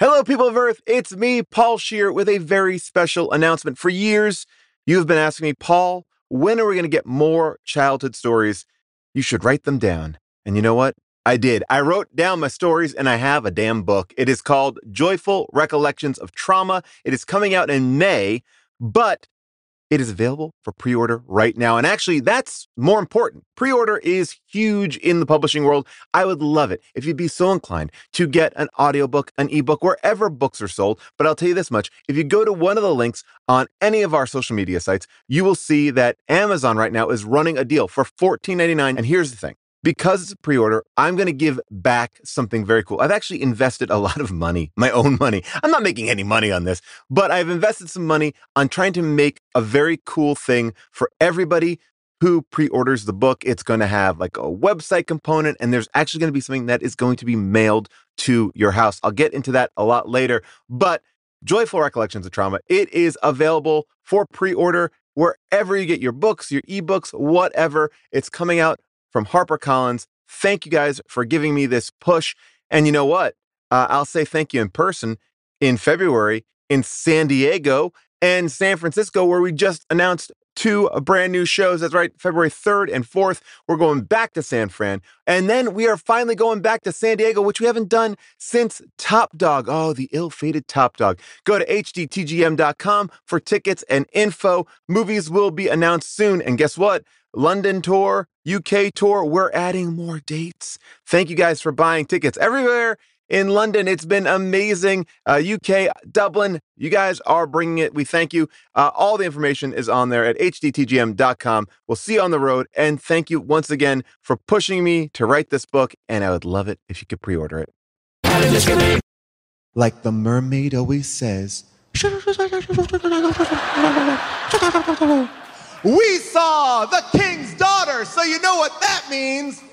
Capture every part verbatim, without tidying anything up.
Hello, people of Earth. It's me, Paul Scheer, with a very special announcement. For years, you've been asking me, Paul, when are we going to get more childhood stories? You should write them down. And you know what? I did. I wrote down my stories, and I have a damn book. It is called Joyful Recollections of Trauma. It is coming out in May, but it is available for pre-order right now. And actually, that's more important. Pre-order is huge in the publishing world. I would love it if you'd be so inclined to get an audiobook, an ebook, wherever books are sold. But I'll tell you this much. If you go to one of the links on any of our social media sites, you will see that Amazon right now is running a deal for fourteen ninety-nine. And here's the thing. Because it's a pre-order, I'm going to give back something very cool. I've actually invested a lot of money, my own money. I'm not making any money on this, but I've invested some money on trying to make a very cool thing for everybody who pre-orders the book. It's going to have like a website component, and there's actually going to be something that is going to be mailed to your house. I'll get into that a lot later, but Joyful Recollections of Trauma, it is available for pre-order wherever you get your books, your ebooks, whatever. It's coming out from HarperCollins. Thank you guys for giving me this push. And you know what? Uh, I'll say thank you in person in February in San Diego and San Francisco, where we just announced two brand new shows. That's right, February third and fourth. We're going back to San Fran. And then we are finally going back to San Diego, which we haven't done since Top Dog. Oh, the ill-fated Top Dog. Go to h d t g m dot com for tickets and info. Movies will be announced soon. And guess what? London tour, U K tour, we're adding more dates. Thank you guys for buying tickets everywhere in London. It's been amazing. Uh, U K, Dublin, you guys are bringing it. We thank you. Uh, all the information is on there at h d t g m dot com. We'll see you on the road. And thank you once again for pushing me to write this book. And I would love it if you could pre-order it. Like the mermaid always says, we saw The King's Daughter, so you know what that means.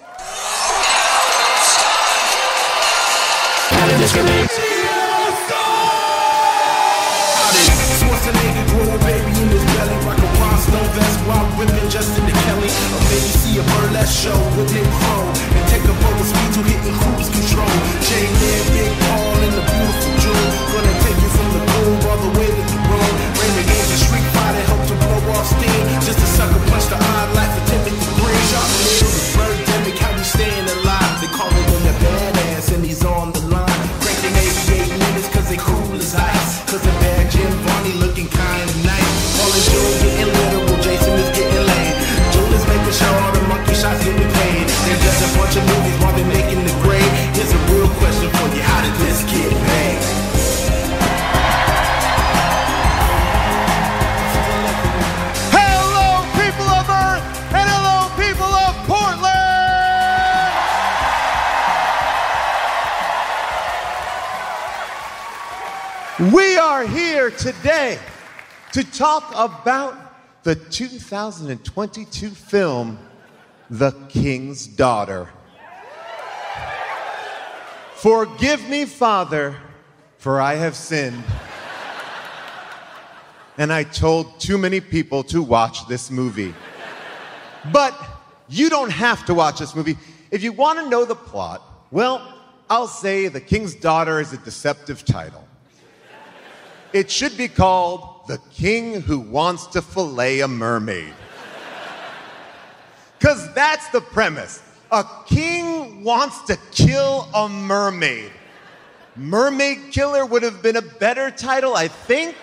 Just a sucker punch the odd life of Timothy Green. Y'all live in birdemic, how we staying alive. They call him on the badass and he's on the line. Breaking eighty-eight niggas cause they cool as ice. Cause the bad Jim Barney looking kinda nice. Paul and June getting literal, Jason is getting lame. June is making sure all the monkey shots get me paid. They're just a bunch of movies while they're making the grade. Here's a real question for you, how did this get made? We are here today to talk about the two thousand twenty-two film, The King's Daughter. Forgive me, Father, for I have sinned. And I told too many people to watch this movie. But you don't have to watch this movie. If you want to know the plot, well, I'll say The King's Daughter is a deceptive title. It should be called The King Who Wants to Fillet a Mermaid. Because that's the premise. A king wants to kill a mermaid. Mermaid Killer would have been a better title, I think.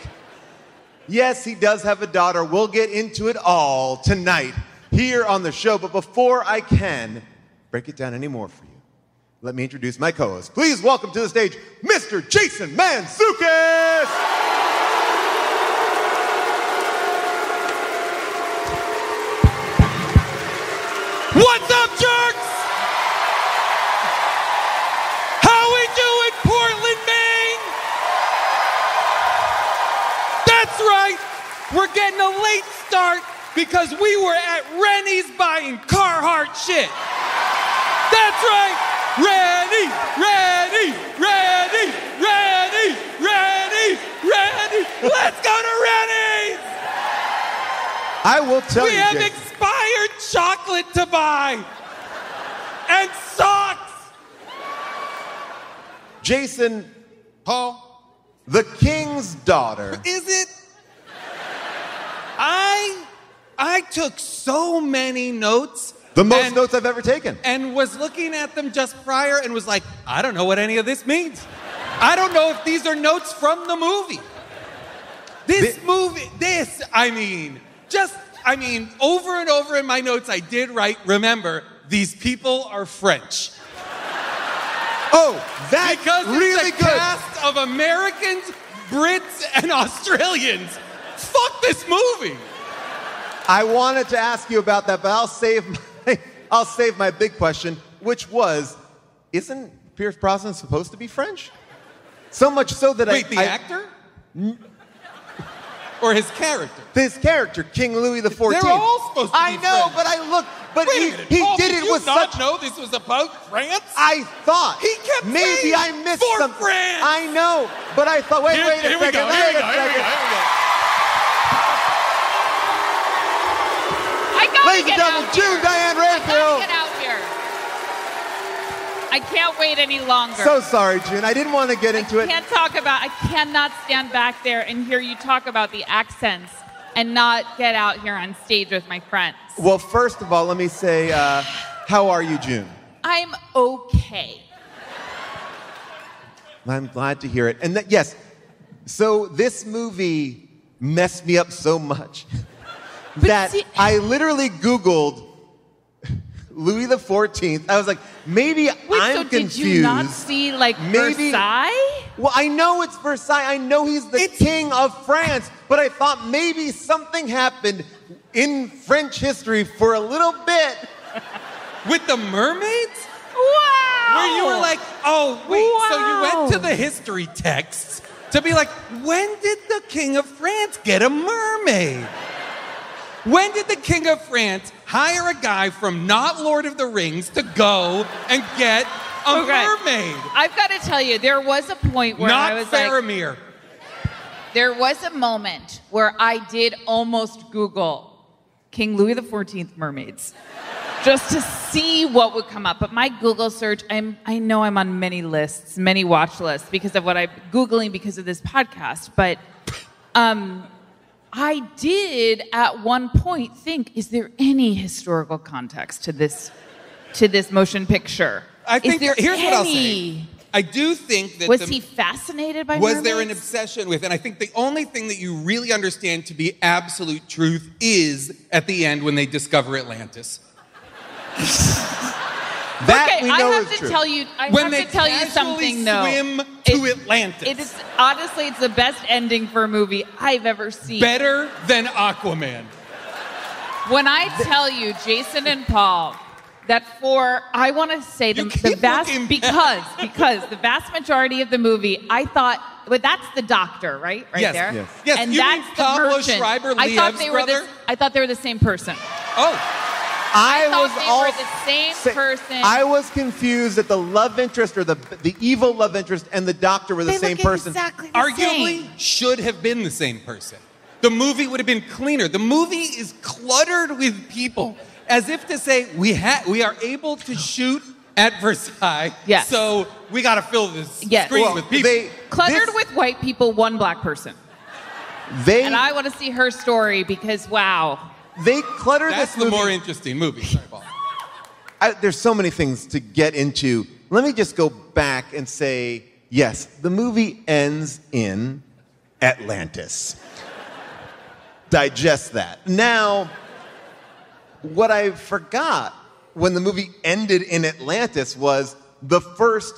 Yes, he does have a daughter. We'll get into it all tonight here on the show. But before I can break it down any more for you, let me introduce my co-host. Please welcome to the stage, Mister Jason Manzoukas! What's up, jerks? How we doing, Portland, Maine? That's right, we're getting a late start because we were at Renys buying Carhartt shit. That's right. Ready, ready, ready, ready, ready, ready. Let's go to Renys. I will tell we you, we have Jake. Expired chocolate to buy and socks. Jason, Paul? The King's Daughter. Is it? I, I took so many notes. The most and, notes I've ever taken. And was looking at them just prior and was like, I don't know what any of this means. I don't know if these are notes from the movie. This the, movie, this, I mean, just, I mean, over and over in my notes I did write, remember, these people are French. Oh, that's because really it's a good. Cast of Americans, Brits, and Australians. Fuck this movie. I wanted to ask you about that, but I'll save my, I'll save my big question, which was, isn't Pierce Brosnan supposed to be French? So much so that Wait, I... Wait, the I, actor? N or his character? His character, King Louis the Fourteenth. They're all supposed to be I know, French. But I looked... But Wait he, minute, he Paul, did, did it with such... Did you not know this was about France? I thought... He kept maybe saying, I missed for something. France! I know, but I thought... Wait, here, wait a here second. We go, here, we go, here we go, here we go. Ladies and gentlemen, June Diane Raphael. Get out here. I can't wait any longer. So sorry, June. I didn't want to get I into it. I can't talk about, I cannot stand back there and hear you talk about the accents and not get out here on stage with my friends. Well, first of all, let me say, uh, how are you, June? I'm okay. I'm glad to hear it. And that, yes, so this movie messed me up so much. That see, I literally Googled Louis the Fourteenth. I was like, maybe wait, I'm so confused. Did you not see like maybe, Versailles? Well, I know it's Versailles. I know he's the it's, king of France, but I thought maybe something happened in French history for a little bit with the mermaids. Wow! Where you were like, oh wait, wow. So you went to the history texts to be like, when did the king of France get a mermaid? When did the King of France hire a guy from not Lord of the Rings to go and get a okay. mermaid? I've got to tell you, there was a point where not I was Faramir. Like... There was a moment where I did almost Google King Louis the fourteenth mermaids just to see what would come up. But my Google search, I'm, I know I'm on many lists, many watch lists because of what I'm Googling because of this podcast, but... Um, I did at one point think, is there any historical context to this, to this motion picture? I think is there here's any... what I'll say. I do think that was the, he fascinated by mermaids? Was there an obsession with? And I think the only thing that you really understand to be absolute truth is at the end when they discover Atlantis. That okay, we know I have is to true. Tell you. I when have to tell you something, though. Swim to it, Atlantis. It is honestly, it's the best ending for a movie I've ever seen. Better than Aquaman. When I tell you, Jason and Paul, that for I want to say the, the vast because because the vast majority of the movie, I thought, but well, that's the doctor, right? Right yes, there. Yes. Yes. And you that's mean Pablo Schreiber, I thought they were the, I thought they were the same person. Oh. I, I thought was they all, were the same say, person. I was confused that the love interest or the the evil love interest and the doctor were the they same person. Exactly the Arguably same. Should have been the same person. The movie would have been cleaner. The movie is cluttered with people, as if to say we ha we are able to shoot at Versailles. Yes. So we got to fill this yes. screen well, with people. They, cluttered this, with white people, one black person. They and I want to see her story because wow. They clutter That's this movie. That's the more interesting movie. Sorry, Paul. I, there's so many things to get into. Let me just go back and say, yes, the movie ends in Atlantis. Digest that. Now, what I forgot when the movie ended in Atlantis was the first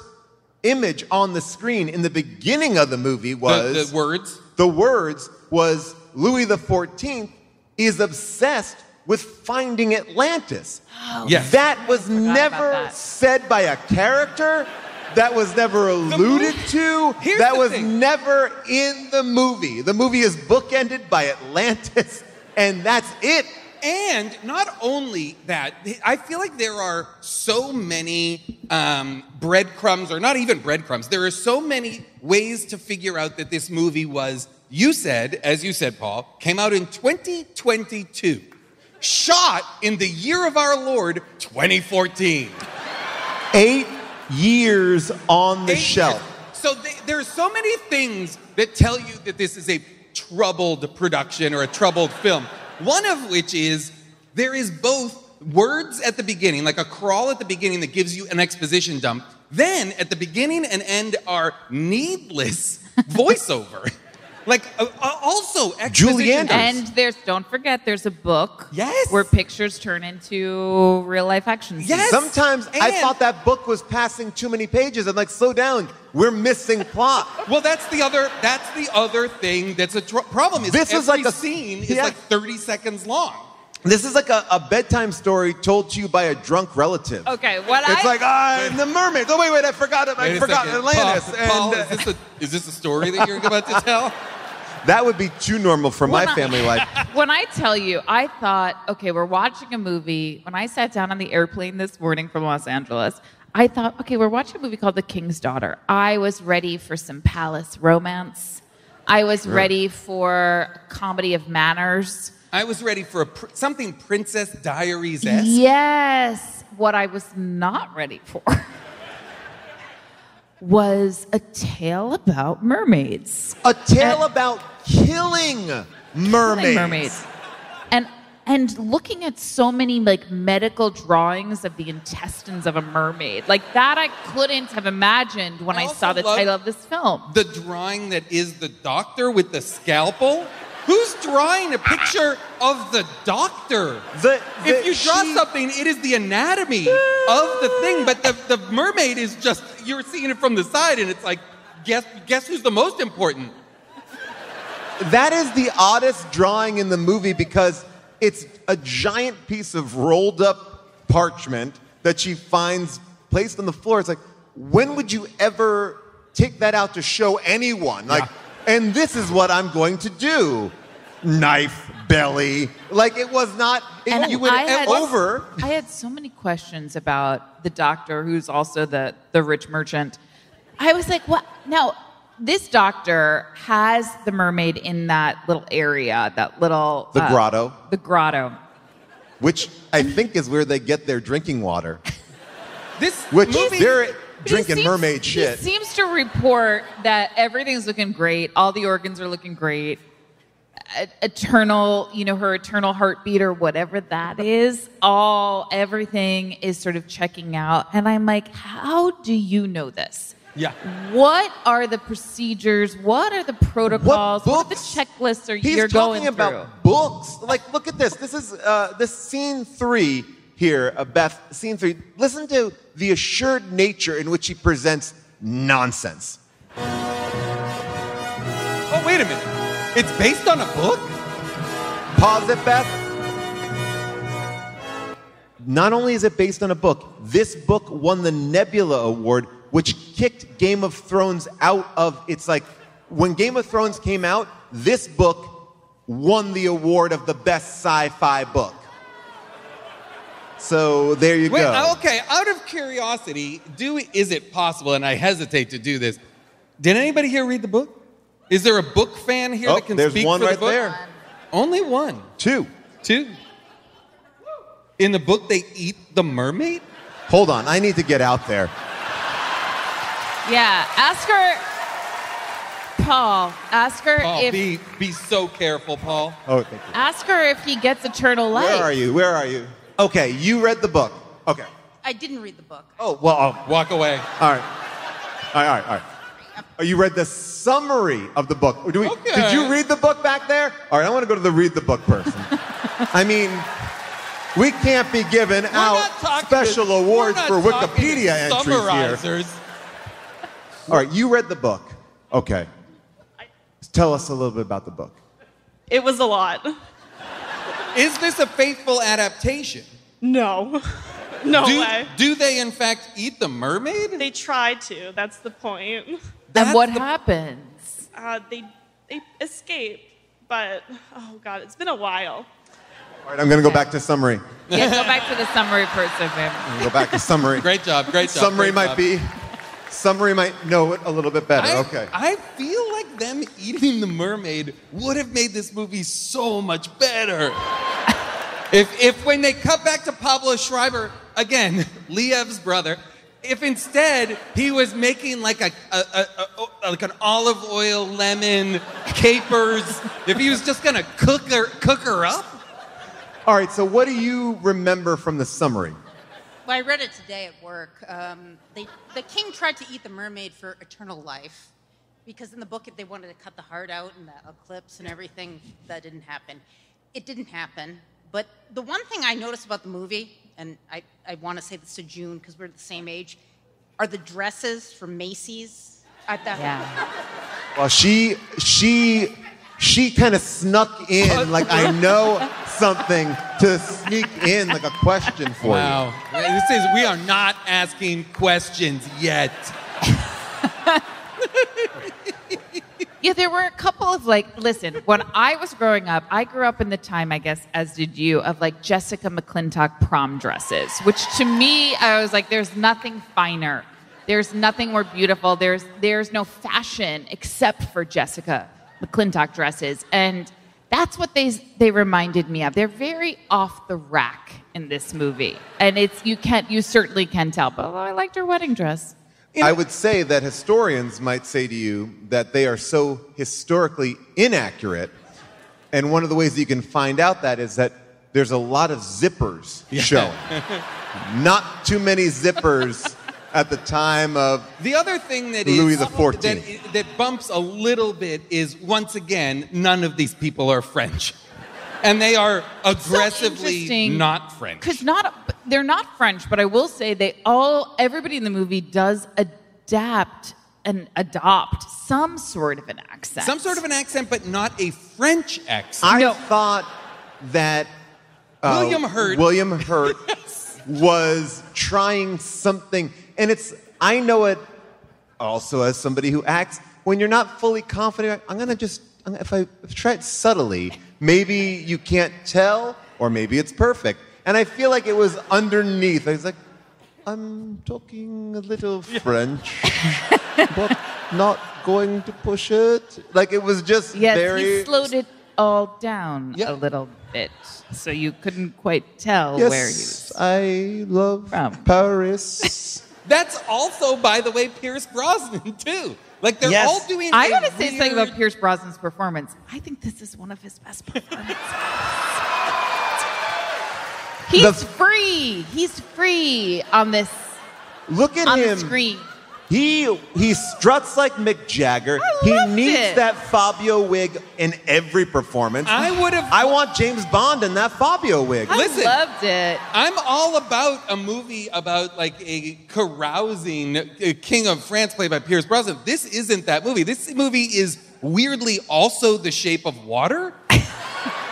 image on the screen in the beginning of the movie was... The, the words? The words was Louis the fourteenth is obsessed with finding Atlantis. Oh, yes. That was never that. said by a character. That was never alluded to. Here's that was thing. never in the movie. The movie is bookended by Atlantis, and that's it. And not only that, I feel like there are so many um, breadcrumbs, or not even breadcrumbs, there are so many ways to figure out that this movie was You said, as you said, Paul, came out in twenty twenty-two, shot in the year of our Lord, twenty fourteen. Eight years on the Eight shelf. Years. So they, there's so many things that tell you that this is a troubled production or a troubled film. One of which is there is both words at the beginning, like a crawl at the beginning that gives you an exposition dump. Then at the beginning and end are needless voiceover. Like, uh, uh, also exposition. Julian. And there's, don't forget, there's a book. Yes. Where pictures turn into real life action scenes. Yes. Sometimes and I thought that book was passing too many pages. I'm like, slow down. We're missing plot. Well, that's the other, that's the other thing that's a tr- problem. Is this is like a scene yeah. is like thirty seconds long. This is like a, a bedtime story told to you by a drunk relative. Okay, what it's I... It's like, ah, oh, the mermaid. Oh, wait, wait, I forgot it. I forgot Atlantis. Paul, and, Paul, uh, is, this a, is this a story that you're about to tell? That would be too normal for my I, family life. When I tell you, I thought, okay, we're watching a movie. When I sat down on the airplane this morning from Los Angeles, I thought, okay, we're watching a movie called The King's Daughter. I was ready for some palace romance. I was ready for a comedy of manners. I was ready for a pr- something Princess Diaries-esque. Yes. What I was not ready for was a tale about mermaids. A tale and about killing mermaids. Killing mermaids. And and looking at so many like medical drawings of the intestines of a mermaid. Like that I couldn't have imagined when I, I saw the title of this film. The drawing that is the doctor with the scalpel. Who's drawing a picture of the doctor? The, the, if you draw she, something, it is the anatomy of the thing. But the, the mermaid is just, you're seeing it from the side, and it's like, guess, guess who's the most important? That is the oddest drawing in the movie because it's a giant piece of rolled up parchment that she finds placed on the floor. It's like, when would you ever take that out to show anyone? Like. Yeah. And this is what I'm going to do. Knife, belly. Like, it was not... It, and you went I had, over. I had so many questions about the doctor, who's also the, the rich merchant. I was like, what? Now, this doctor has the mermaid in that little area, that little... The uh, grotto. The grotto. Which I think is where they get their drinking water. This Which movie... They're, Drinking seems, mermaid shit. He seems to report that everything's looking great. All the organs are looking great. Eternal, you know, her eternal heartbeat or whatever that is. All, everything is sort of checking out. And I'm like, how do you know this? Yeah. What are the procedures? What are the protocols? What, what are the checklists are He's you're going through? He's talking about books. Like, look at this. This is uh, this scene three. Here, uh, Beth, scene three, listen to the assured nature in which he presents nonsense. Oh, wait a minute. It's based on a book? Pause it, Beth. Not only is it based on a book, this book won the Nebula Award, which kicked Game of Thrones out of, it's like, when Game of Thrones came out, this book won the award of the best sci-fi book. So there you Wait, go. Okay, out of curiosity, do is it possible, and I hesitate to do this, did anybody here read the book? Is there a book fan here oh, that can speak for right the book? There's one right there. Only one. Two. Two. In the book, they eat the mermaid? Hold on, I need to get out there. Yeah, ask her, Paul, ask her Paul, if... Be, be so careful, Paul. Oh, thank you. Ask her if he gets eternal life. Where are you? Where are you? Okay, you read the book. Okay. I didn't read the book. Oh, well, I'll walk away. All right. All right, all right, all right. Oh, you read the summary of the book. Do we, okay. Did you read the book back there? All right, I want to go to the read the book person. I mean, we can't be giving We're out special to, awards for Wikipedia entries here. All right, you read the book. Okay. Tell us a little bit about the book. It was a lot. Is this a faithful adaptation? No. No do, way. Do they, in fact, eat the mermaid? They try to. That's the point. That's and what the, happens? Uh, they they escape, but, oh, God, it's been a while. All right, I'm going to okay. go back to summary. Yeah, go back to the summary person, man. I'm going to go back to summary. Great job, great job. Summary great might job. be... Summary might know it a little bit better. I, okay. I feel like them eating the mermaid would have made this movie so much better. if if when they cut back to Pablo Schreiber, again, Liev's brother, If instead he was making like a, a, a, a like an olive oil, lemon, capers, if he was just gonna cook her cook her up. All right. So what do you remember from the summary? Well, I read it today at work. Um, they, the king tried to eat the mermaid for eternal life, because in the book they wanted to cut the heart out and the eclipse and everything. That didn't happen. It didn't happen. But the one thing I noticed about the movie, and I, I want to say this to June because we're the same age, are the dresses from Macy's at that. Yeah. Well, she she she kind of snuck in like I know something to sneak in like a question for wow. you. Wow. This is we are not asking questions yet. Yeah, there were a couple of like, listen, when I was growing up, I grew up in the time, I guess, as did you, of like Jessica McClintock prom dresses, which to me, I was like, there's nothing finer. There's nothing more beautiful. There's, there's no fashion except for Jessica McClintock dresses. And that's what they, they reminded me of. They're very off the rack in this movie. And it's, you can't, you certainly can tell, but oh, I liked her wedding dress. I would say that historians might say to you that they are so historically inaccurate. And one of the ways that you can find out that is that there's a lot of zippers yeah. showing. Not too many zippers at the time of the other thing that Louis is, the fourteenth. That, that bumps a little bit is, once again, none of these people are French. And they are aggressively so not French. Because not they're not French, but I will say they all, everybody in the movie does adapt and adopt some sort of an accent. Some sort of an accent, but not a French accent. I no. thought that uh, William Hurt, William Hurt yes. was trying something. And it's, I know it also as somebody who acts, when you're not fully confident, I'm going to just, if I try it subtly, maybe you can't tell, or maybe it's perfect. And I feel like it was underneath. I was like, I'm talking a little French, but not going to push it. Like it was just yes, very... Yes, he slowed it all down yeah. a little bit, so you couldn't quite tell yes, where he was I love from. Paris. That's also, by the way, Pierce Brosnan, too. Like, they're yes. all doing... I want to say weird... something about Pierce Brosnan's performance. I think this is one of his best performances. He's the... free. He's free on this... Look at on him. On the screen. He, he struts like Mick Jagger. I he loved needs it. That Fabio wig in every performance. I would have. I want James Bond in that Fabio wig. I Listen, loved it. I'm all about a movie about like a carousing a King of France played by Pierce Brosnan. This isn't that movie. This movie is weirdly also The Shape of Water,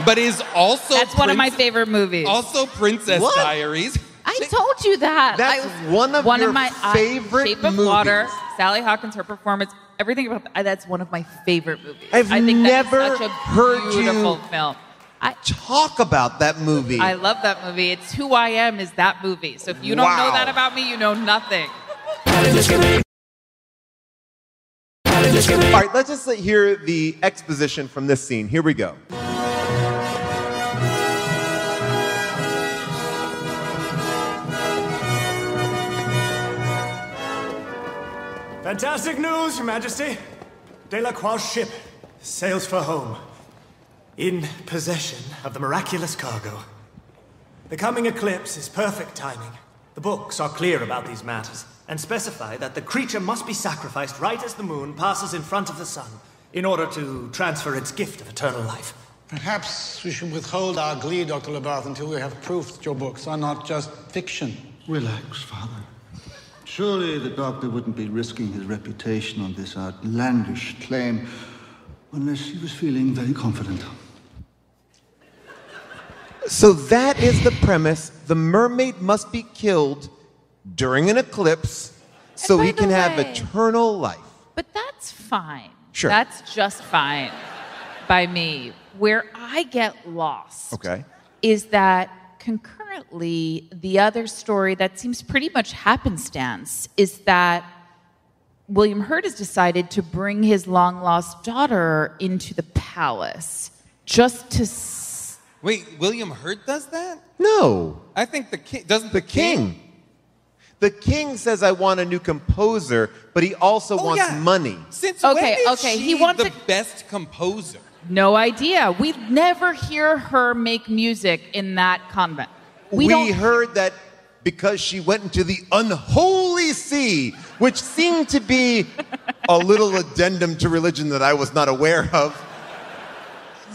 but is also that's Prince, one of my favorite movies. Also Princess what? Diaries. I told you that. That's I, one of one your of my favorite movies. Shape of movies. Water, Sally Hawkins, her performance, everything about that. That's one of my favorite movies. I've I think never that's such a heard beautiful you film. I, talk about that movie. I love that movie. It's Who I Am is that movie. So if you don't wow. know that about me, you know nothing. All right, let's just hear the exposition from this scene. Here we go. Fantastic news, Your Majesty. Delacroix's ship sails for home, in possession of the miraculous cargo. The coming eclipse is perfect timing. The books are clear about these matters, and specify that the creature must be sacrificed right as the moon passes in front of the sun, in order to transfer its gift of eternal life. Perhaps we should withhold our glee, Doctor Labarthe, until we have proof that your books are not just fiction. Relax, Father. Surely the doctor wouldn't be risking his reputation on this outlandish claim unless he was feeling very confident. So that is the premise. The mermaid must be killed during an eclipse so he can way, have eternal life. But that's fine. Sure. That's just fine by me. Where I get lost okay. is that concurrently the other story that seems pretty much happenstance is that William Hurt has decided to bring his long-lost daughter into the palace just to... S Wait, William Hurt does that? No. I think the king... Doesn't the, the king. king? The king says, I want a new composer, but he also oh, wants yeah. money. Since okay, when is okay. she he wants the a... best composer? No idea. We never hear her make music in that convent. We, we don't... heard that because she went into the unholy sea, which seemed to be a little addendum to religion that I was not aware of.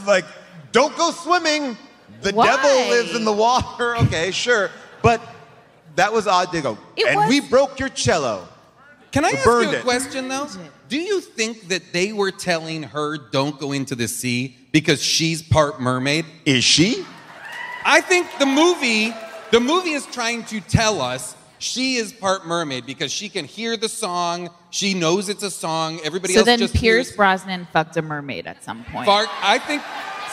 Like, don't go swimming. The Why? devil lives in the water. Okay, sure. But... that was odd to go. It and was... we broke your cello. Can I we ask you a it. question, though? Do you think that they were telling her, don't go into the sea, because she's part mermaid? Is she? I think the movie, the movie is trying to tell us she is part mermaid because she can hear the song. She knows it's a song. Everybody so else just So then Pierce hears... Brosnan fucked a mermaid at some point. Fart, I think...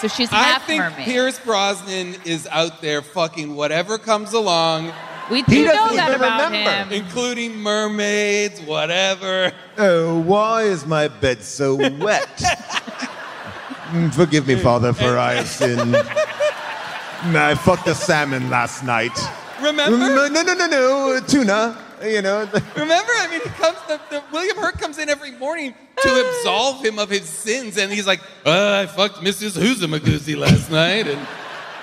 So she's half I think mermaid. Pierce Brosnan is out there fucking whatever comes along. We do he doesn't know that even about remember. him. Including mermaids, whatever. Oh, why is my bed so wet? Forgive me, Father, for I have sinned. I fucked a salmon last night. Remember? No, no, no, no, no. Tuna, you know. Remember? I mean, he comes, the, the William Hurt comes in every morning to absolve him of his sins, and he's like, oh, I fucked Missus Hoosamagoozy last night, and...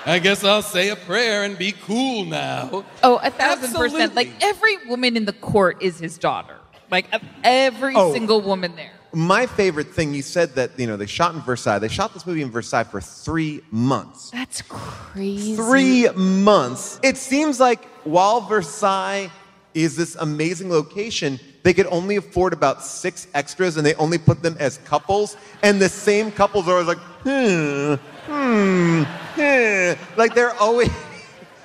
I guess I'll say a prayer and be cool now. Oh, a thousand Absolutely. percent. Like, every woman in the court is his daughter. Like, every oh, single woman there. My favorite thing, you said that, you know, they shot in Versailles. They shot this movie in Versailles for three months. That's crazy. Three months. It seems like while Versailles is this amazing location, they could only afford about six extras, and they only put them as couples. And the same couples are always like, hmm, hmm. Like, they're always...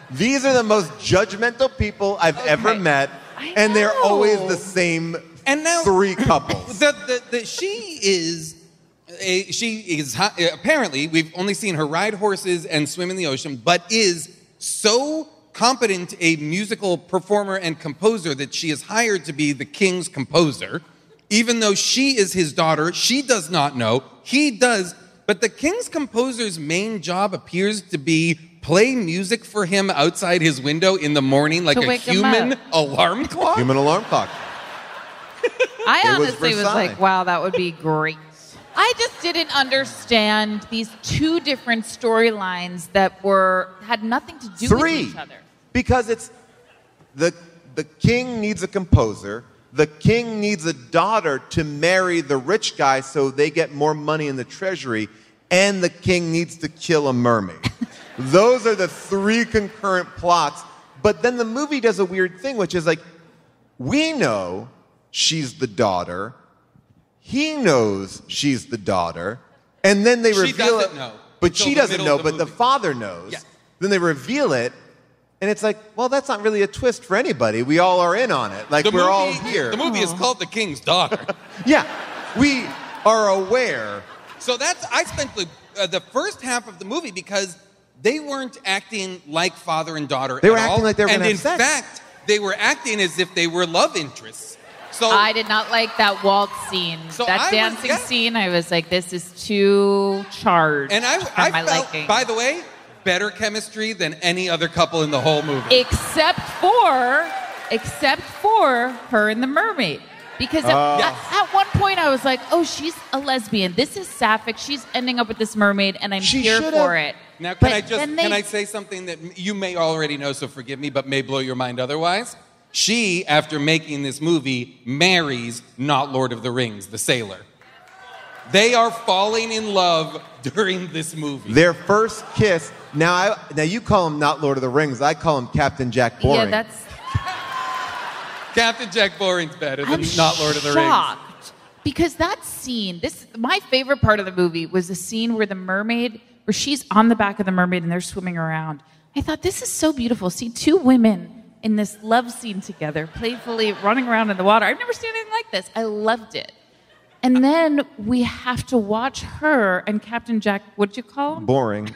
These are the most judgmental people I've okay. ever met, and they're always the same and now, three couples. The, the, the, she is... A, she is... Apparently, we've only seen her ride horses and swim in the ocean, but is so competent a musical performer and composer that she is hired to be the king's composer. Even though she is his daughter, she does not know. He does... But the king's composer's main job appears to be play music for him outside his window in the morning, like a human alarm clock. Human alarm clock. I it honestly was, was like, wow, that would be great. I just didn't understand these two different storylines that were had nothing to do Three, with each other. Because it's the the king needs a composer. The king needs a daughter to marry the rich guy so they get more money in the treasury, and the king needs to kill a mermaid. Those are the three concurrent plots. But then the movie does a weird thing, which is like, we know she's the daughter. He knows she's the daughter. And then they she reveal it. Know, but she doesn't know, the but movie. the father knows. Yeah. Then they reveal it. And it's like, well, that's not really a twist for anybody. We all are in on it. Like, the we're movie, all here. The movie Aww. is called The King's Daughter. Yeah, we are aware. So that's, I spent the, uh, the first half of the movie because they weren't acting like father and daughter They were at acting all. like they were going to have sex. And in fact, they were acting as if they were love interests. So I did not like that waltz scene. So that I dancing was, yeah. scene, I was like, this is too charged and I, for I my felt, liking. By the way... better chemistry than any other couple in the whole movie. Except for, except for her and the mermaid. Because uh, at, yes. at one point I was like, oh, she's a lesbian. This is sapphic. She's ending up with this mermaid, and I'm she here should've. for it. Now, can but I just, they... can I say something that you may already know, so forgive me, but may blow your mind otherwise? She, after making this movie, marries not Lord of the Rings, the sailor. They are falling in love during this movie. Their first kiss. Now, I, now you call him not Lord of the Rings. I call him Captain Jack Boring. Yeah, that's... Captain Jack Boring's better than I'm not Lord of the Rings. shocked. Because that scene, this, my favorite part of the movie was the scene where the mermaid, where she's on the back of the mermaid and they're swimming around. I thought, this is so beautiful. See, two women in this love scene together, playfully running around in the water. I've never seen anything like this. I loved it. And then we have to watch her and Captain Jack, what'd you call him? Boring.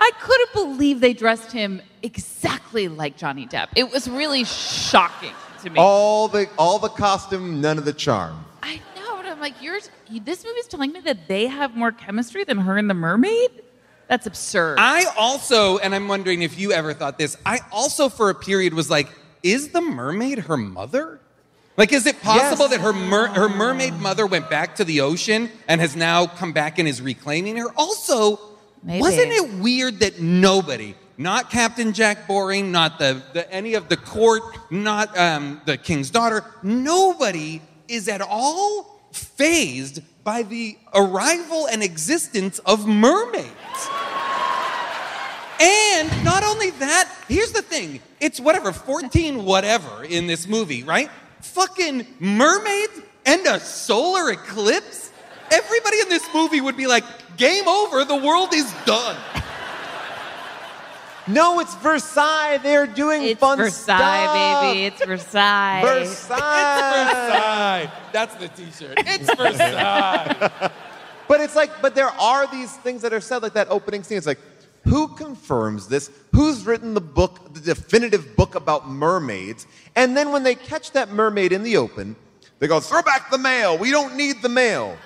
I couldn't believe they dressed him exactly like Johnny Depp. It was really shocking to me. All the all the costume, none of the charm. I know, but I'm like, You're, this movie's telling me that they have more chemistry than her and the mermaid? That's absurd. I also, and I'm wondering if you ever thought this, I also for a period was like, is the mermaid her mother? Like, is it possible yes. that her mer- her mermaid mother went back to the ocean and has now come back and is reclaiming her? Also, Maybe. wasn't it weird that nobody, not Captain Jack Boring, not the, the any of the court, not um, the King's Daughter, nobody is at all phased by the arrival and existence of mermaids? And not only that, here's the thing. It's whatever, fourteen whatever in this movie, right? Fucking mermaids and a solar eclipse? Everybody in this movie would be like, game over, the world is done. No, it's Versailles. They're doing it's fun Versailles, stuff. Baby. It's Versailles. Versailles. It's Versailles. That's the T-shirt. It's Versailles. But it's like, but there are these things that are said, like that opening scene. It's like, who confirms this? Who's written the book, the definitive book about mermaids? And then when they catch that mermaid in the open, they go, throw back the mail. We don't need the mail.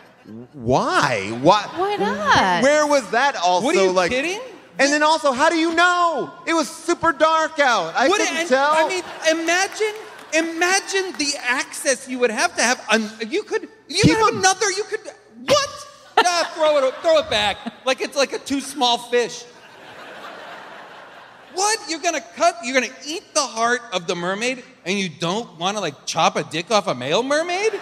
Why? Why? Why not? Where was that also? What are you like, kidding? And then also, how do you know? It was super dark out. I what, couldn't and, tell. I mean, imagine, imagine the access you would have to have. Um, you could, you Keep could have another, you could, what? Nah, throw it, throw it back. Like it's like a too small fish. What? You're gonna cut, you're gonna eat the heart of the mermaid and you don't wanna like chop a dick off a male mermaid?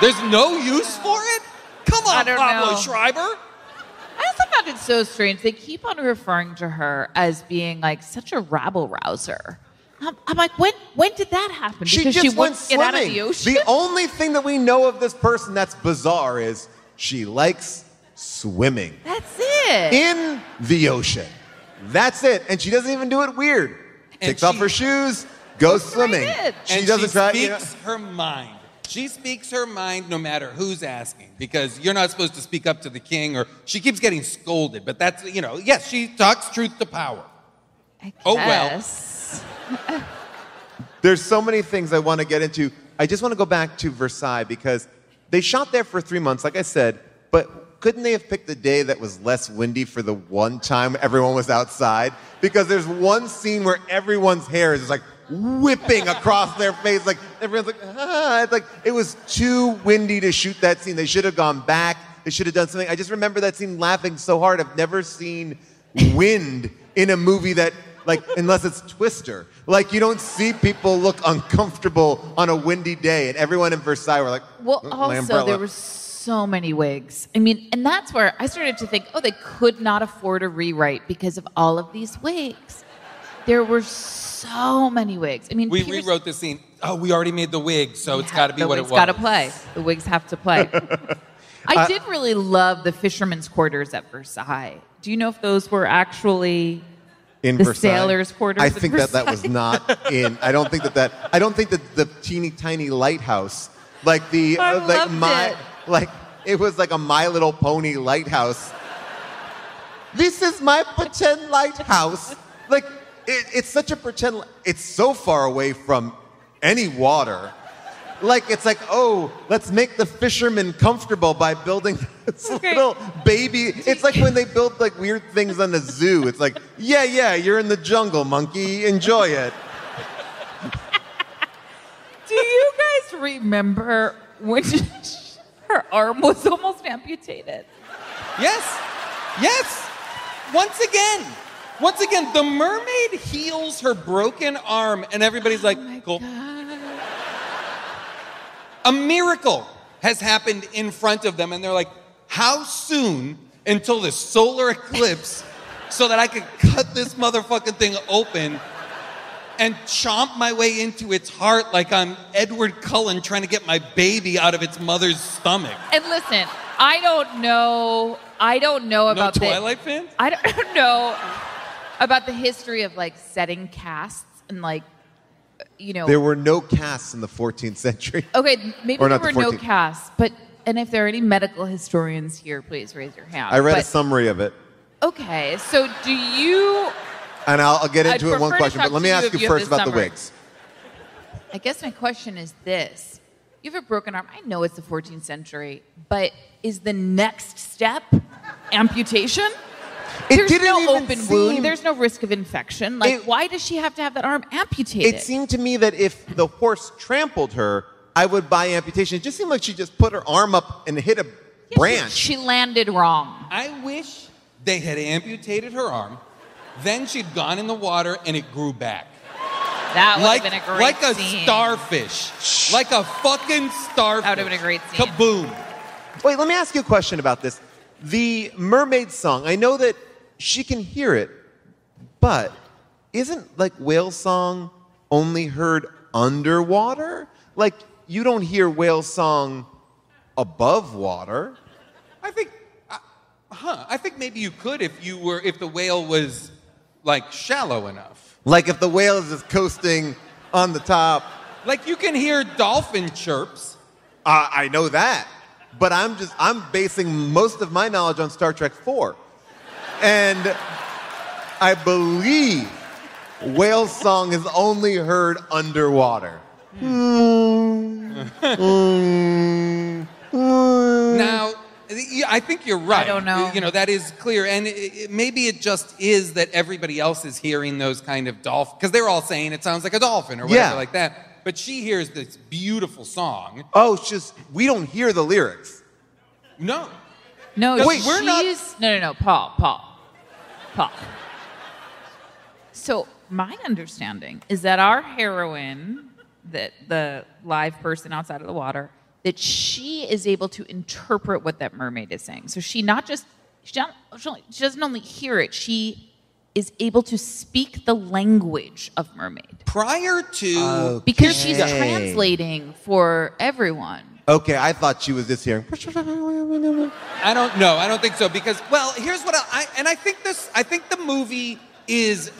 There's no use for it? Come on, Pablo Schreiber. I also found it so strange. They keep on referring to her as being like such a rabble rouser. I'm, I'm like, when when did that happen? She because just she went swimming. Get out of the ocean. The only thing that we know of this person that's bizarre is she likes swimming. That's it. In the ocean. That's it. And she doesn't even do it weird. And Takes she, off her shoes, goes swimming. Right she and doesn't she try. She speaks you know. her mind. She speaks her mind no matter who's asking, because you're not supposed to speak up to the king, or she keeps getting scolded. But that's, you know, yes, she talks truth to power. I guess. Oh, well. There's so many things I want to get into. I just want to go back to Versailles, because they shot there for three months, like I said, but couldn't they have picked a day that was less windy for the one time everyone was outside? Because there's one scene where everyone's hair is just like, whipping across their face, like everyone's like, ah. It's like it was too windy to shoot that scene. They should have gone back. They should have done something. I just remember that scene laughing so hard. I've never seen wind in a movie that, like, unless it's Twister. Like, you don't see people look uncomfortable on a windy day, and everyone in Versailles were like, well, also there were so many wigs. I mean, and that's where I started to think, oh, they could not afford a rewrite because of all of these wigs. There were so many wigs. I mean, we Pierce... rewrote the scene. Oh, we already made the wig, so yeah, it's got to be what it was. The wigs got to play. The wigs have to play. I uh, did really love the fishermen's quarters at Versailles. Do you know if those were actually in the Versailles. sailors' quarters? I think that that was not in. I don't think that that. I don't think that the teeny tiny lighthouse, like the I uh, like loved my, it. like it was like a My Little Pony lighthouse. This is my pretend lighthouse, like. It, it's such a pretend... It's so far away from any water. Like, it's like, oh, let's make the fishermen comfortable by building this okay. little baby... It's like when they build, like, weird things on the zoo. It's like, yeah, yeah, you're in the jungle, monkey. Enjoy it. Do you guys remember when she, her arm was almost amputated? Yes. Yes. Once again... Once again, the mermaid heals her broken arm, and everybody's like, oh cool. God. A miracle has happened in front of them, and they're like, how soon until the solar eclipse so that I can cut this motherfucking thing open and chomp my way into its heart like I'm Edward Cullen trying to get my baby out of its mother's stomach. And listen, I don't know... I don't know about... No Twilight the, fan? I don't know... about the history of, like, setting casts and, like, you know... There were no casts in the fourteenth century. Okay, maybe there were no casts, but... And if there are any medical historians here, please raise your hand. I read but, a summary of it. Okay, so do you... And I'll, I'll get into I'd it in one question, but let me ask you, you first about summary. the wigs. I guess my question is this. You have a broken arm. I know it's the fourteenth century, but is the next step amputation? It There's didn't no even open seem, wound. There's no risk of infection. Like, it, why does she have to have that arm amputated? It seemed to me that if the horse trampled her, I would buy amputation. It just seemed like she just put her arm up and hit a yeah, branch. She, she landed wrong. I wish they had amputated her arm. Then she'd gone in the water and it grew back. That would like, have been a great like a scene. starfish. Like a fucking starfish. That would have been a great scene. Kaboom. Wait, let me ask you a question about this. The mermaid song, I know that she can hear it, but isn't like whale song only heard underwater? Like, you don't hear whale song above water. I think, uh, huh, I think maybe you could if you were, if the whale was like shallow enough. Like if the whale is just coasting on the top. Like you can hear dolphin chirps. Uh, I know that. But I'm just, I'm basing most of my knowledge on Star Trek four. And I believe whale song is only heard underwater. Mm. Mm. Mm. Now, I think you're right. I don't know. You know, that is clear. And it, it, maybe it just is that everybody else is hearing those kind of dolphins. Because they're all saying it sounds like a dolphin or whatever yeah. like that. But she hears this beautiful song. Oh, it's just, we don't hear the lyrics. No. No, no wait, she's, we're not. No, no, no, Paul, Paul, Paul. So my understanding is that our heroine, that the live person outside of the water, that she is able to interpret what that mermaid is saying. So she not just, she, not, she doesn't only hear it, she is able to speak the language of mermaid. Prior to... Okay. Because she's translating for everyone. Okay, I thought she was just hearing... I don't know, I don't think so, because, well, here's what I... I and I think this, I think the movie is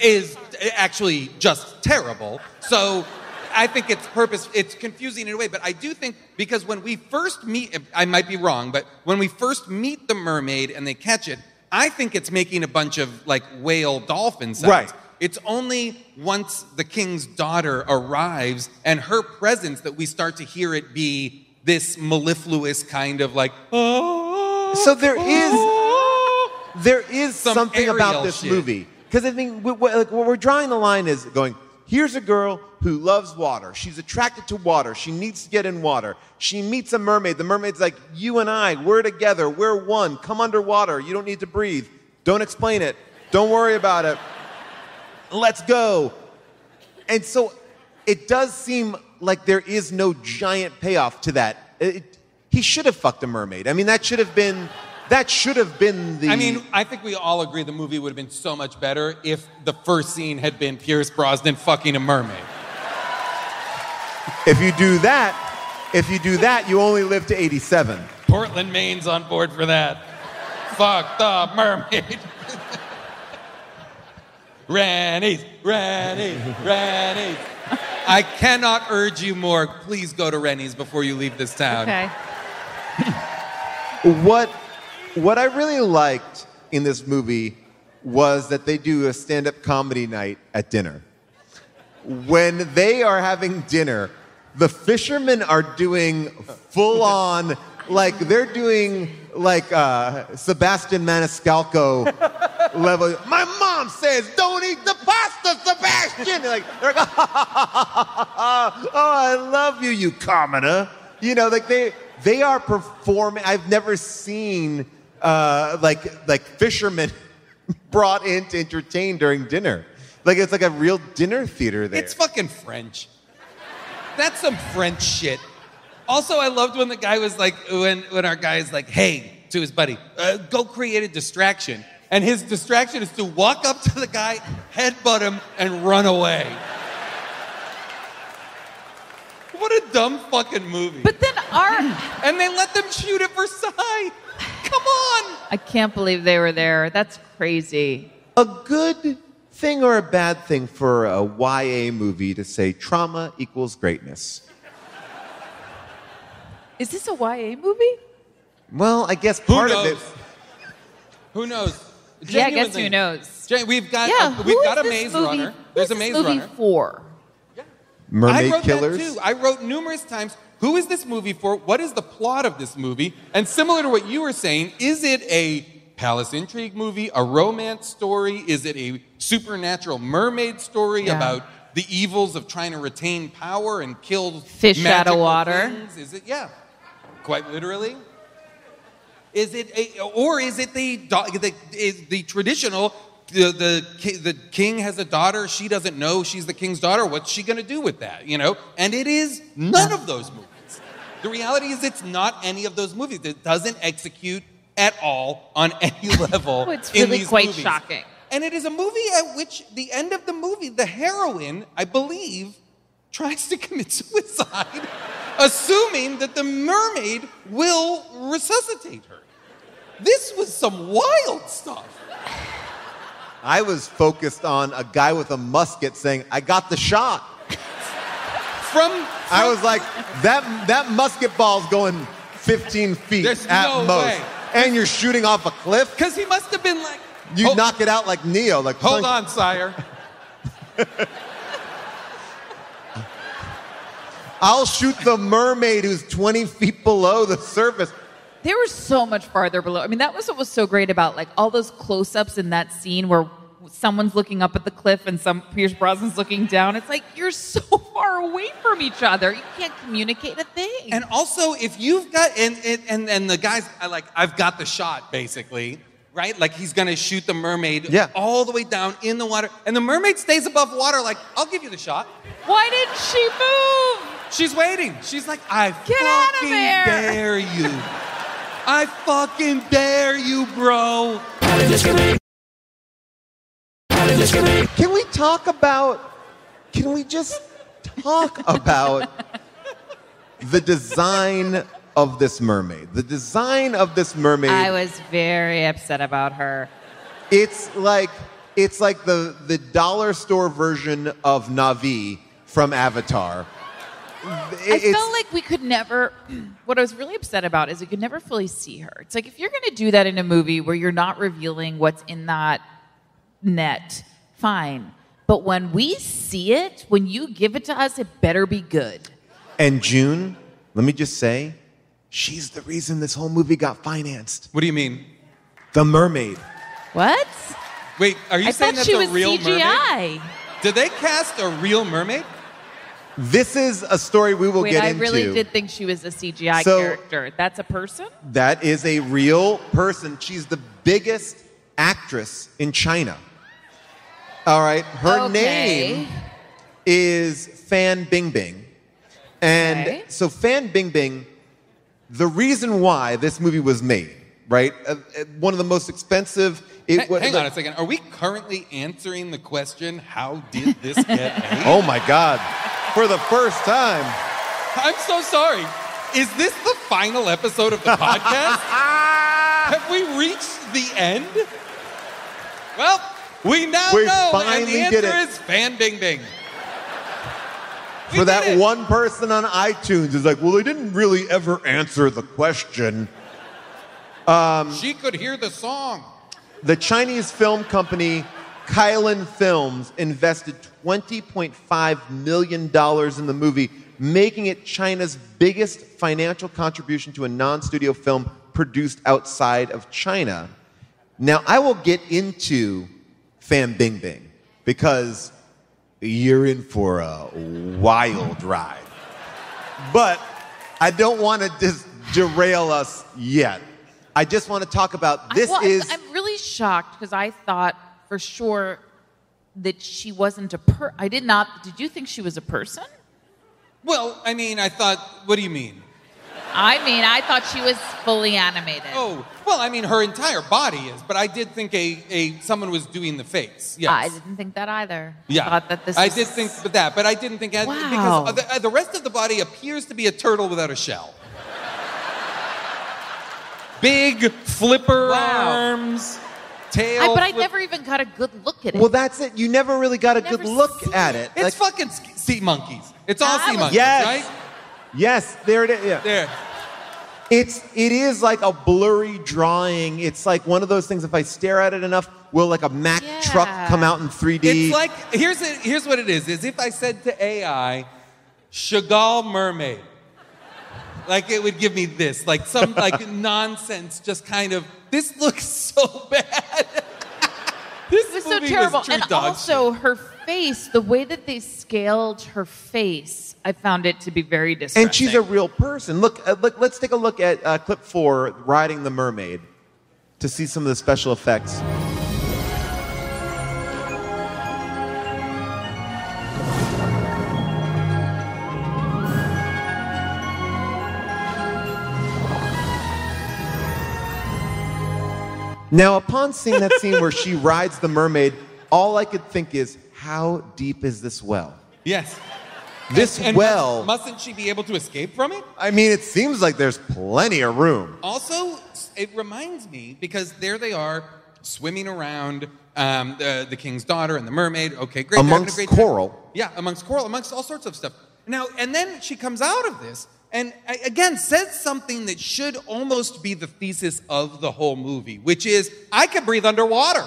is actually just terrible, so... I think it's purpose, it's confusing in a way, but I do think, because when we first meet, I might be wrong, but when we first meet the mermaid and they catch it, I think it's making a bunch of, like, whale dolphin sounds. Right. It's only once the king's daughter arrives and her presence that we start to hear it be this mellifluous kind of, like, oh. So there oh, is, there is some something about this shit. movie. Because I think we, we, like, where we're drawing the line is going, here's a girl who loves water. She's attracted to water. She needs to get in water. She meets a mermaid. The mermaid's like, you and I, we're together. We're one. Come underwater. You don't need to breathe. Don't explain it. Don't worry about it. Let's go. And so it does seem like there is no giant payoff to that. It, it, he should have fucked a mermaid. I mean, that should have been... That should have been the... I mean, I think we all agree the movie would have been so much better if the first scene had been Pierce Brosnan fucking a mermaid. If you do that, if you do that, you only live to eighty-seven. Portland, Maine's on board for that. Fuck the mermaid. Renys, Renys, Renys. I cannot urge you more. Please go to Renys before you leave this town. Okay. What... What I really liked in this movie was that they do a stand-up comedy night at dinner. When they are having dinner, the fishermen are doing full-on, like, they're doing, like, uh, Sebastian Maniscalco level. My mom says, don't eat the pasta, Sebastian! They're like, they're like, ha, ha, ha, ha, ha, ha. Oh, I love you, you commoner. You know, like, they, they are performing, I've never seen... Uh, like like fishermen brought in to entertain during dinner. Like it's like a real dinner theater there. It's fucking French. That's some French shit. Also, I loved when the guy was like, when, when our guy is like, hey, to his buddy, uh, go create a distraction. And his distraction is to walk up to the guy, headbutt him, and run away. What a dumb fucking movie. But then our... And they let them shoot at Versailles. Come on! I can't believe they were there. That's crazy. A good thing or a bad thing for a Y A movie to say trauma equals greatness? Is this a Y A movie? Well, I guess part of it... Who knows? Yeah, I guess who knows. We've got yeah, a, we've got a Maze movie? Runner. There's a Maze Runner. Who's this movie for? Yeah. Mermaid I wrote Killers. That too. I wrote numerous times... Who is this movie for? What is the plot of this movie? And similar to what you were saying, is it a palace intrigue movie, a romance story? Is it a supernatural mermaid story yeah. about the evils of trying to retain power and kill fish out of water? Things? Is it, yeah, quite literally. Is it, a, or is it the, the, is the traditional, the, the, the king has a daughter, she doesn't know she's the king's daughter, what's she gonna do with that, you know? And it is none of those movies. The reality is it's not any of those movies. It doesn't execute at all on any level oh, it's really in these quite movies. Shocking. And it is a movie at which the end of the movie, the heroine, I believe, tries to commit suicide, assuming that the mermaid will resuscitate her. This was some wild stuff. I was focused on a guy with a musket saying, I got the shot. From, from I was like, that that musket ball's going fifteen feet There's at no most. Way. And you're shooting off a cliff? Because he must have been like... You oh. knock it out like Neo. Like Hold plunk. on, sire. I'll shoot the mermaid who's twenty feet below the surface. They were so much farther below. I mean, that was what was so great about, like, all those close-ups in that scene where someone's looking up at the cliff and some Pierce Brosnan's looking down. It's like, you're so far away from each other. You can't communicate a thing. And also, if you've got... And, and, and the guy's like, I've got the shot, basically. Right? Like, he's going to shoot the mermaid yeah. all the way down in the water. And the mermaid stays above water like, I'll give you the shot. Why didn't she move? She's waiting. She's like, I Get fucking dare you. I fucking dare you, bro. Can we talk about... Can we just talk about the design of this mermaid? The design of this mermaid... I was very upset about her. It's like it's like the, the dollar store version of Na'vi from Avatar. It, I felt like we could never... What I was really upset about is we could never fully see her. It's like, if you're going to do that in a movie where you're not revealing what's in that net, fine. But when we see it, when you give it to us, it better be good. And June, let me just say... She's the reason this whole movie got financed. What do you mean? The mermaid. What? Wait, are you I saying that's a real C G I. mermaid? Did they cast a real mermaid? This is a story we will Wait, get I into. I really did think she was a C G I so, character. That's a person? That is a real person. She's the biggest actress in China. All right, her okay. name is Fan Bingbing. And okay. so Fan Bingbing... The reason why this movie was made, right? Uh, uh, one of the most expensive... It, hey, what, hang the, on a second. Are we currently answering the question, how did this get made? Oh, my God. For the first time. I'm so sorry. Is this the final episode of the podcast? Have we reached the end? Well, we now we know, and the answer is Fan Bingbing. We For that it. one person on iTunes is like, well, they didn't really ever answer the question. Um, she could hear the song. The Chinese film company Kylin Films invested twenty point five million dollars in the movie, making it China's biggest financial contribution to a non-studio film produced outside of China. Now, I will get into Fan Bingbing because... You're in for a wild ride. But I don't want to just derail us yet. I just want to talk about this I, well, is... I'm really shocked because I thought for sure that she wasn't a per... I did not... Did you think she was a person? Well, I mean, I thought... What do you mean? I mean, I thought she was fully animated. Oh, well, I mean, her entire body is, but I did think a, a someone was doing the face. Yes. I didn't think that either. Yeah. I thought that this I was... did think that, but I didn't think... Wow. Because the, the rest of the body appears to be a turtle without a shell. Big flipper wow. arms, tail... I, but I flip... never even got a good look at it. Well, that's it. You never really got a I've good look at it. it. It's like... fucking sea monkeys. It's all I sea was... monkeys, yes. right? Yes, there it is. Yeah. There. It's, it is like a blurry drawing. It's like one of those things, if I stare at it enough, will like a Mack yeah. truck come out in three D? It's like, here's, a, here's what it is, is if I said to A I, Chagall Mermaid, Like, it would give me this. Like, some, like, nonsense just kind of, this looks so bad. This was so terrible. Was and also, shit. Her face, the way that they scaled her face, I found it to be very distressing. And she's a real person. Look, uh, look let's take a look at uh, clip four, Riding the Mermaid, to see some of the special effects. Now, upon seeing that scene where she rides the mermaid, all I could think is, how deep is this well? Yes. This and, and well... Mustn't she be able to escape from it? I mean, it seems like there's plenty of room. Also, it reminds me, because there they are, swimming around, um, the, the King's Daughter and the mermaid. Okay, great. Amongst great coral. Time. Yeah, amongst coral, amongst all sorts of stuff. Now, and then she comes out of this, and again, says something that should almost be the thesis of the whole movie, which is, I can breathe underwater.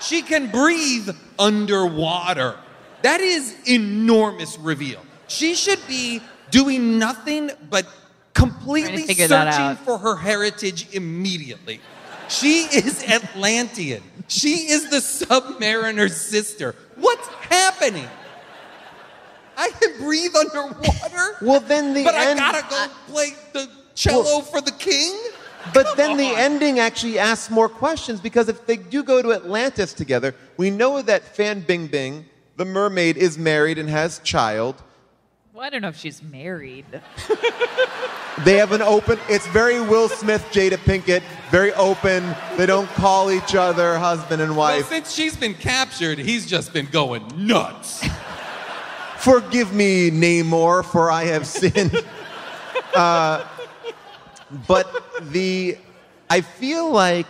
She can breathe underwater. That is enormous reveal. She should be doing nothing but completely searching for her heritage immediately. She is Atlantean. She is the Submariner's sister. What's happening? I can breathe underwater. Well, then the but end. But I gotta go play the cello well, for the king. But Come then on. The ending actually asks more questions, because if they do go to Atlantis together, we know that Fan Bingbing, the mermaid, is married and has child. Well, I don't know if she's married. They have an open. It's very Will Smith, Jada Pinkett, very open. They don't call each other husband and wife. Well, since she's been captured, he's just been going nuts. Forgive me, Namor, for I have sinned. Uh, but the, I feel like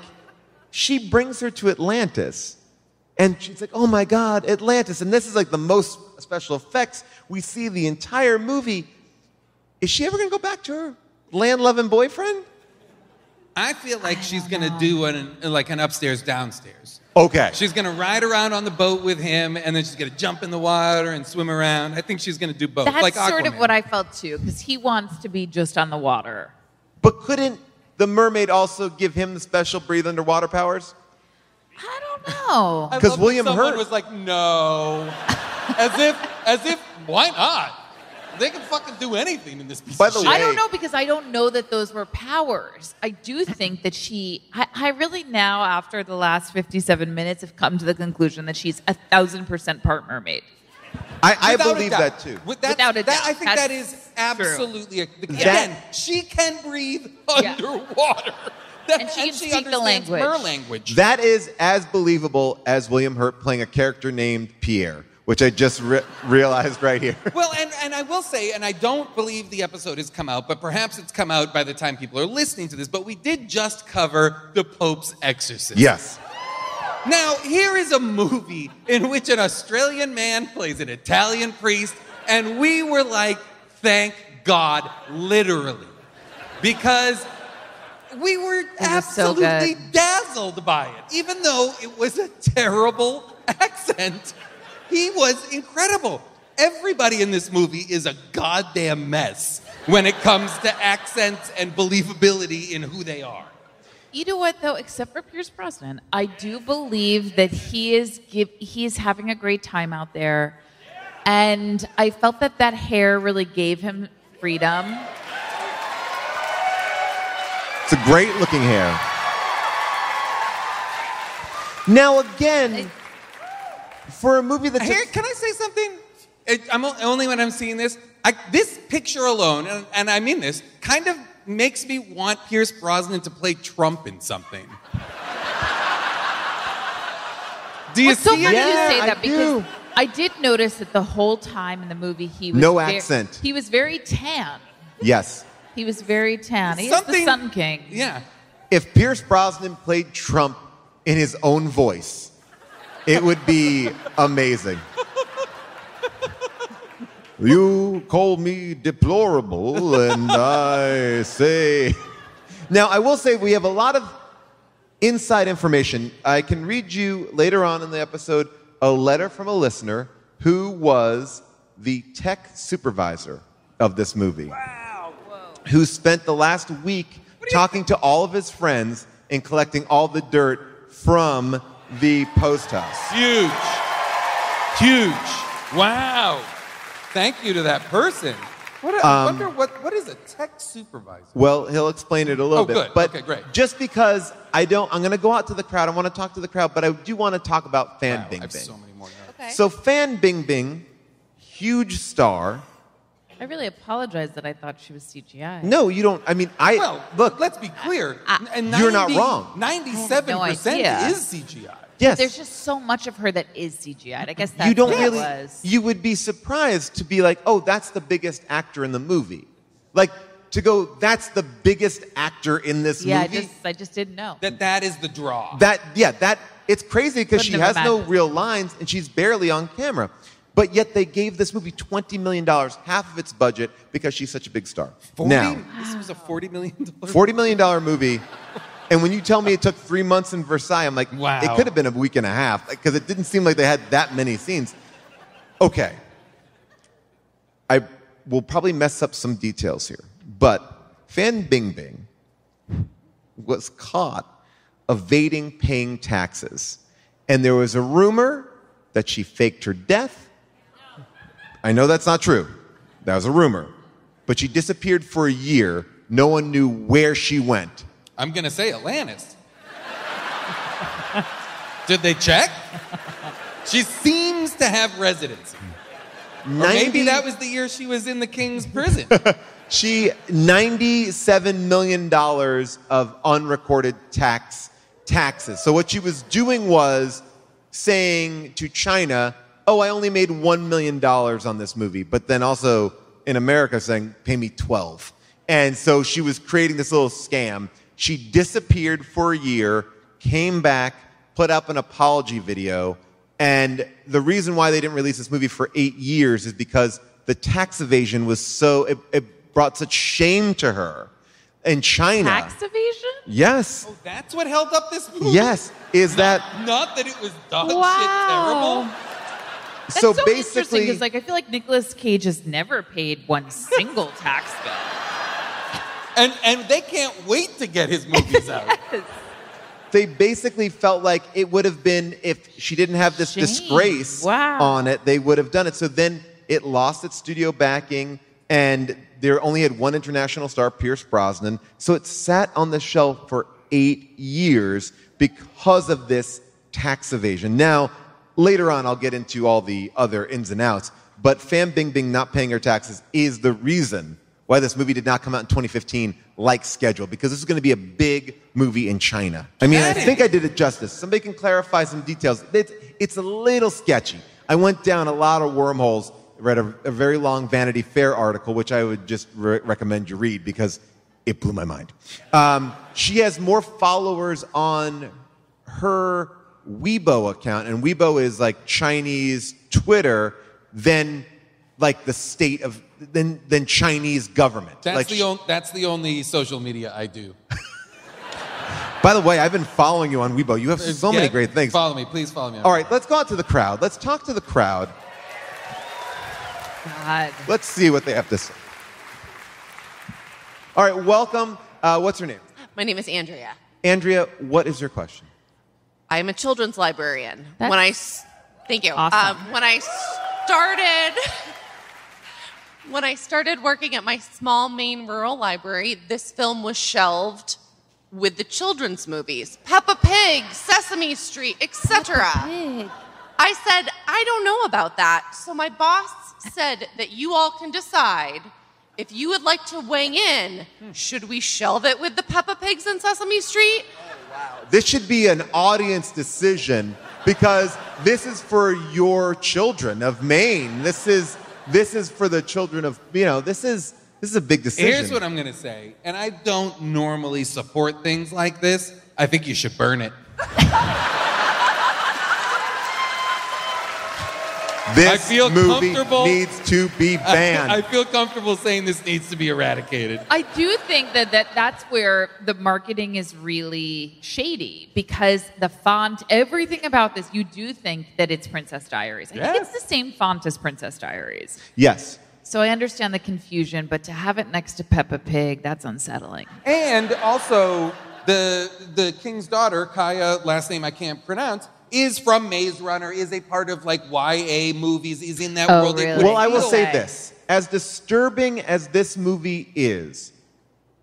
she brings her to Atlantis. And she's like, oh my God, Atlantis. And this is like the most special effects we see the entire movie. Is she ever going to go back to her land-loving boyfriend? I feel like I she's going to do an, like an upstairs-downstairs. Okay. She's going to ride around on the boat with him, and then she's going to jump in the water and swim around. I think she's going to do both. That's like Aquaman. Sort of what I felt, too, because he wants to be just on the water. But couldn't the mermaid also give him the special breathe underwater powers? I don't know. Because William Hurt was like, no. as if, as if, why not? They can fucking do anything in this piece By the of way, shit. I don't know, because I don't know that those were powers. I do think that she... I, I really now, after the last fifty-seven minutes, have come to the conclusion that she's a thousand percent part mermaid. I, I believe that, too. With that, Without a doubt. That, I think that is absolutely... A, the, again, that, she can breathe underwater. Yeah. That, and she can and she speak the language. Her language. That is as believable as William Hurt playing a character named Pierre, which I just re- realized right here. Well, and, and I will say, and I don't believe the episode has come out, but perhaps it's come out by the time people are listening to this, but we did just cover The Pope's Exorcist. Yes. Now, here is a movie in which an Australian man plays an Italian priest, and we were like, thank God, literally. Because we were absolutely so dazzled by it. Even though it was a terrible accent, he was incredible. Everybody in this movie is a goddamn mess when it comes to accents and believability in who they are. You know what, though? Except for Pierce Brosnan, I do believe that he is give, he is having a great time out there. And I felt that that hair really gave him freedom. It's a great-looking hair. Now, again... I- For a movie that's... Here, can I say something? It, I'm only when I'm seeing this. I, this picture alone, and, and I mean this, kind of makes me want Pierce Brosnan to play Trump in something. Do you well, see so funny it? Yeah, you say that I because do. I did notice that the whole time in the movie he was... No very, accent. He was very tan. Yes. He was very tan. He something, is the Sun King. Yeah. If Pierce Brosnan played Trump in his own voice... It would be amazing. You call me deplorable, and I say... Now, I will say we have a lot of inside information. I can read you later on in the episode a letter from a listener who was the tech supervisor of this movie, wow. who spent the last week talking to all of his friends and collecting all the dirt from the post house. Huge. Huge. Wow. Thank you to that person. What a, um, I wonder what, what is a tech supervisor? Well, he'll explain it a little oh, bit. Good. But okay, great. Just because I don't, I'm going to go out to the crowd. I want to talk to the crowd, but I do want to talk about Fan wow, Bingbing. I have so many more notes. Okay. So Fan Bingbing, huge star. I really apologize that I thought she was C G I. No, you don't. I mean, I well, look. Let's be clear. I, I, ninety, you're not wrong. Ninety-seven percent no is C G I. Yes. There's just so much of her that is C G I. I guess that's you don't what really, it was. You would be surprised to be like, oh, that's the biggest actor in the movie. Like, to go, that's the biggest actor in this yeah, movie. Yeah, I just, I just didn't know. That that is the draw. That, yeah, that, it's crazy because she has imagined. no real lines and she's barely on camera. But yet they gave this movie twenty million dollars, half of its budget, because she's such a big star. forty Now, wow. This was a forty million dollars forty million dollars movie. And when you tell me it took three months in Versailles, I'm like, wow. It could have been a week and a half, because it didn't seem like they had that many scenes. Okay. I will probably mess up some details here, but Fan Bingbing was caught evading paying taxes. And there was a rumor that she faked her death. I know that's not true. That was a rumor. But she disappeared for a year. No one knew where she went. I'm going to say Atlantis. Did they check? She seems to have residency. ninety... Or maybe that was the year she was in the king's prison. She, ninety-seven million dollars of unrecorded tax taxes. So what she was doing was saying to China, oh, I only made one million dollars on this movie. But then also in America saying, pay me twelve. And so she was creating this little scam. She disappeared for a year, came back, put up an apology video, and the reason why they didn't release this movie for eight years is because the tax evasion was so, it, it brought such shame to her. In China. Tax evasion? Yes. Oh, that's what held up this movie? Yes. Is not, that... Not that it was dog wow. shit terrible. That's so, so basically, interesting, because like, I feel like Nicolas Cage has never paid one single tax bill. And and they can't wait to get his movies out. Yes. They basically felt like it would have been, if she didn't have this Shame. disgrace wow. on it, they would have done it. So then it lost its studio backing, and they only had one international star, Pierce Brosnan. So it sat on the shelf for eight years because of this tax evasion. Now, later on, I'll get into all the other ins and outs, but Fan Bingbing not paying her taxes is the reason why this movie did not come out in twenty fifteen like scheduled, because this is going to be a big movie in China. I mean, I think I did it justice. Somebody can clarify some details. It's, it's a little sketchy. I went down a lot of wormholes, read a, a very long Vanity Fair article, which I would just re- recommend you read because it blew my mind. Um, she has more followers on her Weibo account, and Weibo is like Chinese Twitter, than like the state of... Than, than Chinese government. That's, like, the on, that's the only social media I do. By the way, I've been following you on Weibo. You have so yeah, many great things. Follow me. Please follow me. All right, let's go out to the crowd. Let's talk to the crowd. God. Let's see what they have to say. All right, welcome. Uh, what's your name? My name is Andrea. Andrea, what is your question? I'm a children's librarian. That's when I... Thank you. Awesome. Um, when I started... When I started working at my small Maine rural library, this film was shelved with the children's movies. Peppa Pig, Sesame Street, et cetera. I said, I don't know about that. So my boss said that you all can decide if you would like to weigh in, should we shelve it with the Peppa Pigs and Sesame Street? Oh, wow. This should be an audience decision, because this is for your children of Maine. This is... This is for the children of, you know, this is this is a big decision. Here's what I'm going to say, and I don't normally support things like this. I think you should burn it. This movie needs to be banned. I, I feel comfortable saying this needs to be eradicated. I do think that, that that's where the marketing is really shady, because the font, everything about this, you do think that it's Princess Diaries. I yes. think it's the same font as Princess Diaries. Yes. So I understand the confusion, but to have it next to Peppa Pig, that's unsettling. And also, the the King's Daughter, Kaya, last name I can't pronounce, is from Maze Runner, is a part of like Y A movies, is in that oh, world. Really? Well, I will say this. As disturbing as this movie is,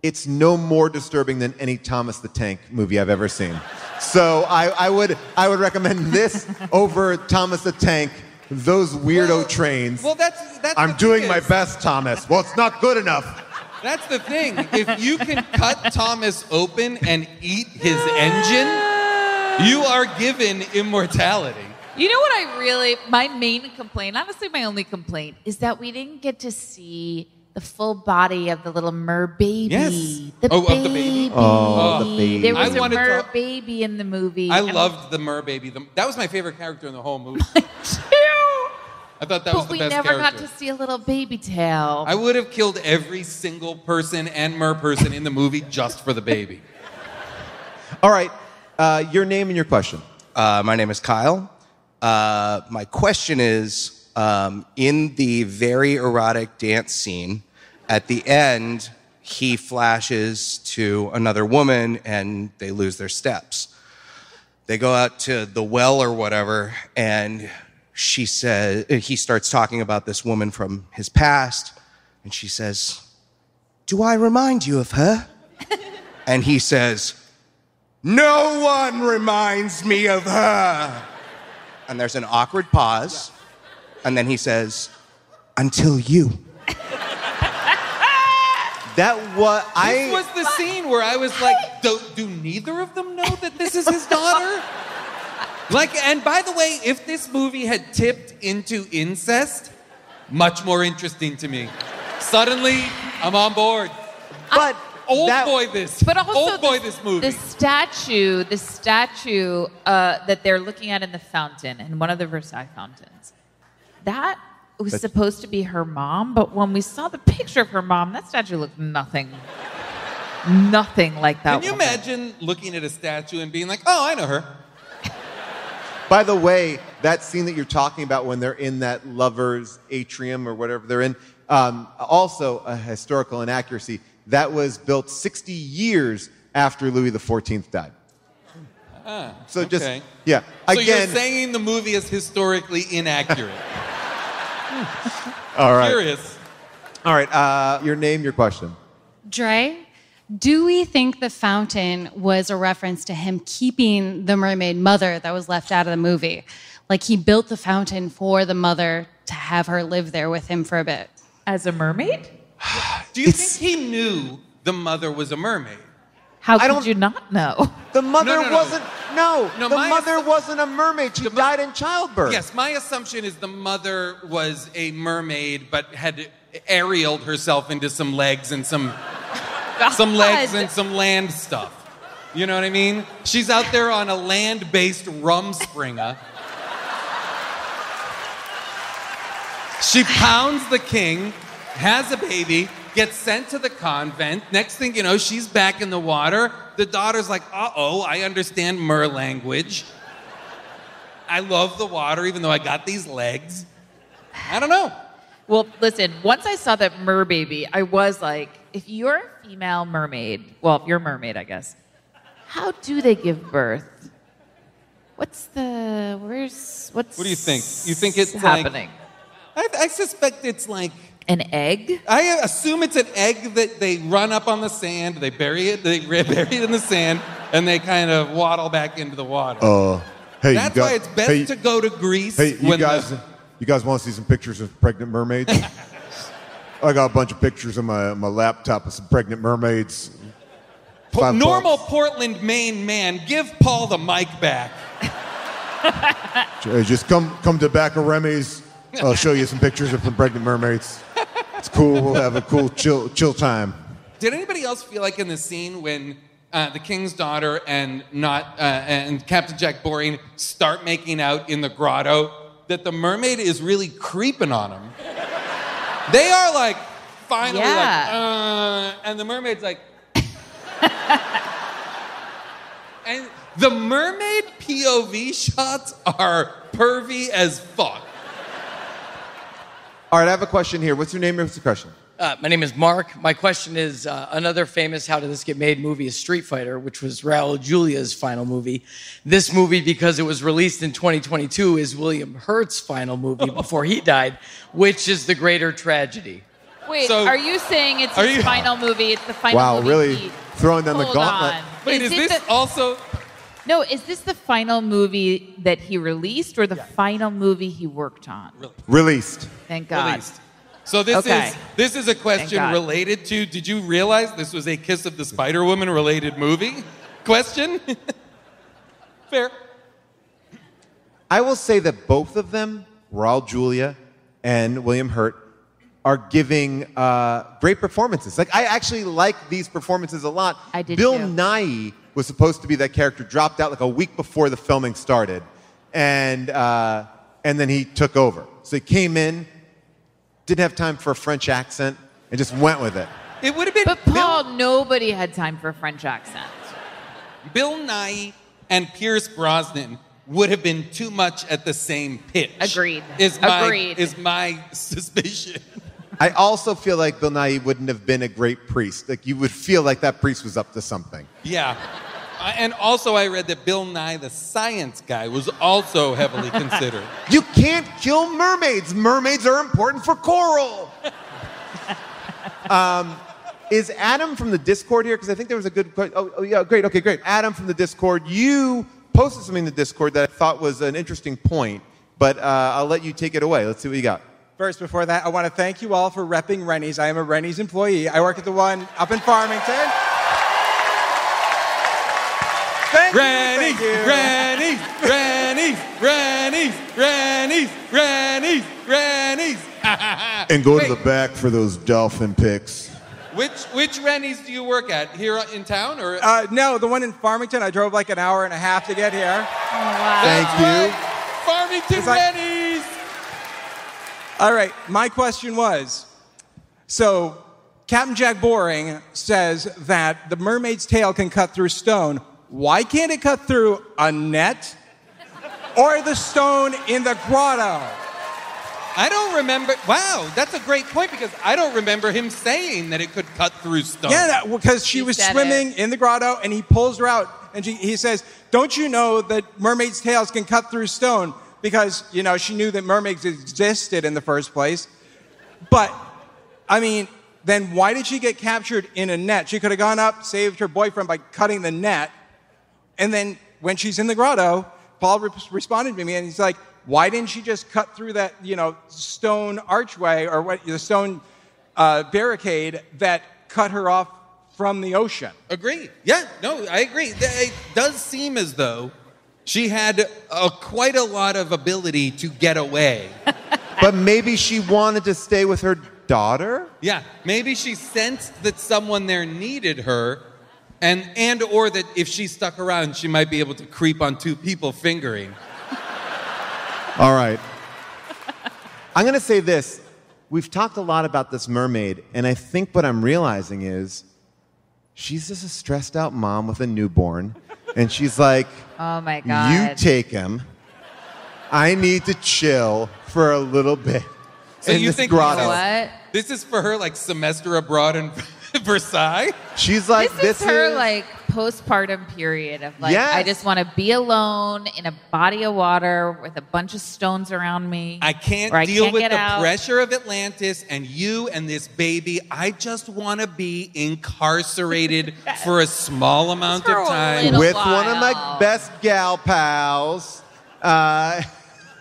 it's no more disturbing than any Thomas the Tank movie I've ever seen. So I, I would I would recommend this over Thomas the Tank, those weirdo well, trains. Well, that's that's. I'm doing my best, Thomas. Well, it's not good enough. That's the thing. If you can cut Thomas open and eat his engine, you are given immortality. You know what I really, my main complaint, honestly my only complaint, is that we didn't get to see the full body of the little mer baby. Yes. The oh, baby. of the baby. Oh, the baby. There was I a mer to... baby in the movie. I loved the mer baby. The... That was my favorite character in the whole movie. Too. I thought that but was the best character. But we never got to see a little baby tail. I would have killed every single person and mer person in the movie just for the baby. All right. Uh, your name and your question. Uh, my name is Kyle. Uh, my question is, um, in the very erotic dance scene, at the end, he flashes to another woman and they lose their steps. They go out to the well or whatever, and she says, he starts talking about this woman from his past, and she says, "Do I remind you of her?" And he says, "No one reminds me of her." And there's an awkward pause, and then he says, "Until you." That was I. This was the scene where I was like, do, do neither of them know that this is his daughter? Like, and by the way, if this movie had tipped into incest, much more interesting to me. Suddenly, I'm on board. But old that, boy this. But also old boy the, this movie. The statue, the statue uh, that they're looking at in the fountain, in one of the Versailles fountains, that was that's, supposed to be her mom, but when we saw the picture of her mom, that statue looked nothing, nothing like that. Can you woman. imagine looking at a statue and being like, oh, I know her. By the way, that scene that you're talking about when they're in that lover's atrium or whatever they're in, um, also a historical inaccuracy. That was built sixty years after Louis the fourteenth died. Ah, so just, okay. yeah. So Again, you're saying the movie is historically inaccurate. All right. Curious. All right. Uh, your name, your question. Dre, do we think the fountain was a reference to him keeping the mermaid mother that was left out of the movie? Like he built the fountain for the mother to have her live there with him for a bit. As a mermaid? Do you it's, think he knew the mother was a mermaid? How could you not know? The mother no, no, no, wasn't. No, no the mother assu- wasn't a mermaid. She the, died in childbirth. Yes, my assumption is the mother was a mermaid, but had aerialed herself into some legs and some some legs and some land stuff. You know what I mean? She's out there on a land-based rumspringa. She pounds the king. Has a baby, gets sent to the convent. Next thing you know, she's back in the water. The daughter's like, uh-oh, I understand mer language. I love the water, even though I got these legs. I don't know. Well, listen, once I saw that mer baby, I was like, if you're a female mermaid, well, if you're a mermaid, I guess, how do they give birth? What's the, where's, what's What do you think? You think it's happening? Like, I, I suspect it's like, an egg? I assume it's an egg that they run up on the sand, they bury it, they bury it in the sand, and they kind of waddle back into the water. Uh, hey, That's you why got, it's best hey, to go to Greece. Hey, you when guys, the... you guys want to see some pictures of pregnant mermaids? I got a bunch of pictures on my my laptop of some pregnant mermaids. Po- normal bucks. Portland, Maine man, give Paul the mic back. Just come come to the back of Remy's. I'll show you some pictures of some pregnant mermaids. It's cool. We'll have a cool chill chill time. Did anybody else feel like in the scene when uh, the King's Daughter and not uh, and Captain Jack Boring start making out in the grotto that the mermaid is really creeping on them? They are like finally yeah. like, uh, and the mermaid's like, and the mermaid P O V shots are pervy as fuck. All right, I have a question here. What's your name and what's your question? Uh, my name is Mark. My question is, uh, another famous How Did This Get Made movie is Street Fighter, which was Raul Julia's final movie. This movie, because it was released in twenty twenty-two, is William Hurt's final movie before he died, which is the greater tragedy. Wait, so, are you saying it's his you, final movie? It's the final wow, movie? Wow, really he, throwing down the gauntlet. On. Wait, is, is this the, also... No, is this the final movie that he released or the yeah. final movie he worked on? Released. Thank God. Released. So this okay. is this is a question related to, did you realize this was a Kiss of the Spider-Woman related movie? Question? Fair. I will say that both of them, Raul Julia and William Hurt, are giving uh, great performances. Like, I actually like these performances a lot. I did Bill too. Nighy was supposed to be that character, dropped out like a week before the filming started. And, uh, and then he took over. So he came in, didn't have time for a French accent, and just went with it. It would have been... But Paul, Bill... nobody had time for a French accent. Bill Nighy and Pierce Brosnan would have been too much at the same pitch. Agreed. Is my, Agreed. Is my suspicion. I also feel like Bill Nighy wouldn't have been a great priest. Like, you would feel like that priest was up to something. Yeah. Uh, and also I read that Bill Nighy, the science guy, was also heavily considered. You can't kill mermaids. Mermaids are important for coral. um, is Adam from the Discord here? Because I think there was a good question. Oh, oh, yeah, great. Okay, great. Adam from the Discord, you posted something in the Discord that I thought was an interesting point, but uh, I'll let you take it away. Let's see what you got. First, before that, I want to thank you all for repping Renys. I am a Renys employee. I work at the one up in Farmington. Thank Renys, you, Renys, Renys, Renys, Renys, Renys, Renys, Renys. And go Wait. to the back for those dolphin pics. Which which Renys do you work at? Here in town? or? Uh, no, the one in Farmington. I drove like an hour and a half to get here. Oh, wow. Thank That's you. Right. Farmington like, Renys. All right, my question was, so Captain Jack Boring says that the mermaid's tail can cut through stone. Why can't it cut through a net or the stone in the grotto? I don't remember. Wow, that's a great point, because I don't remember him saying that it could cut through stone. Yeah, because she he was swimming it. in the grotto, and he pulls her out, and she, he says, don't you know that mermaid's tails can cut through stone? Because, you know, she knew that mermaids existed in the first place. But, I mean, then why did she get captured in a net? She could have gone up, saved her boyfriend by cutting the net. And then when she's in the grotto, Paul re- responded to me, and he's like, why didn't she just cut through that, you know, stone archway or what, the stone uh, barricade that cut her off from the ocean? Agreed. Yeah, no, I agree. It does seem as though she had uh, quite a lot of ability to get away. But maybe she wanted to stay with her daughter? Yeah, maybe she sensed that someone there needed her, and, and or that if she stuck around, she might be able to creep on two people fingering. All right. I'm going to say this. We've talked a lot about this mermaid, and I think what I'm realizing is she's just a stressed out mom with a newborn. And she's like, oh my God. You take him. I need to chill for a little bit. So in you this think grotto. What? This is for her like semester abroad in Versailles? She's like, this, this is her is... like postpartum period of like, yes. I just want to be alone in a body of water with a bunch of stones around me. I can't I deal can't with the out. pressure of Atlantis and you and this baby. I just want to be incarcerated yes. for a small amount of time. With while. one of my best gal pals. Uh,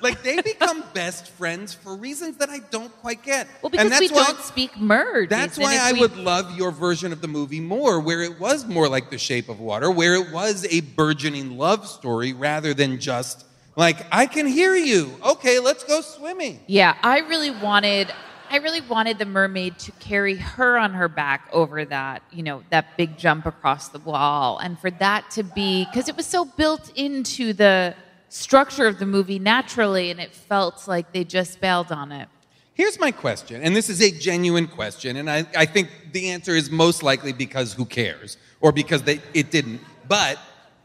like, they become best friends for reasons that I don't quite get. Well, because and that's we why, don't speak merge. That's why I we... would love your version of the movie more, where it was more like The Shape of Water, where it was a burgeoning love story rather than just, like, I can hear you. Okay, let's go swimming. Yeah, I really wanted... I really wanted the mermaid to carry her on her back over that, you know, that big jump across the wall. And for that to be... Because it was so built into the... structure of the movie naturally, and it felt like they just bailed on it. Here's my question, and this is a genuine question, and I, I think the answer is most likely because who cares, or because they, it didn't. But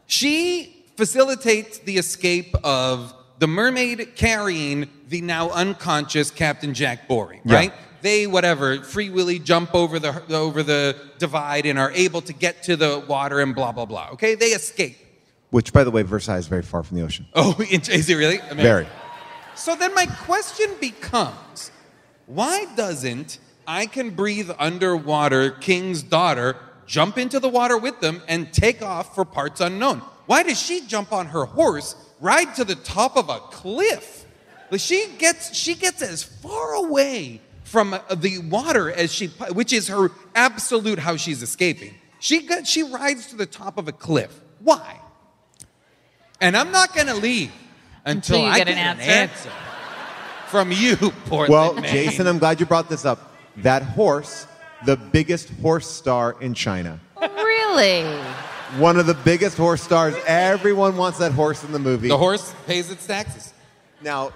she facilitates the escape of the mermaid carrying the now unconscious Captain Jack Boring, yeah. right? They, whatever, free willy jump over the over the divide and are able to get to the water and blah, blah, blah. Okay? They escape. Which, by the way, Versailles is very far from the ocean. Oh, is it really? Amazing. Very. So then my question becomes, why doesn't I Can Breathe Underwater King's Daughter jump into the water with them and take off for parts unknown? Why does she jump on her horse, ride to the top of a cliff? She gets, she gets as far away from the water as she, which is her absolute how she's escaping. She got, she rides to the top of a cliff. Why? And I'm not going to leave until, until you I get, get an, answer. an answer from you, Portland, Well, Maine. Jason, I'm glad you brought this up. That horse, the biggest horse star in China. Really? One of the biggest horse stars. Everyone wants that horse in the movie. The horse pays its taxes. Now,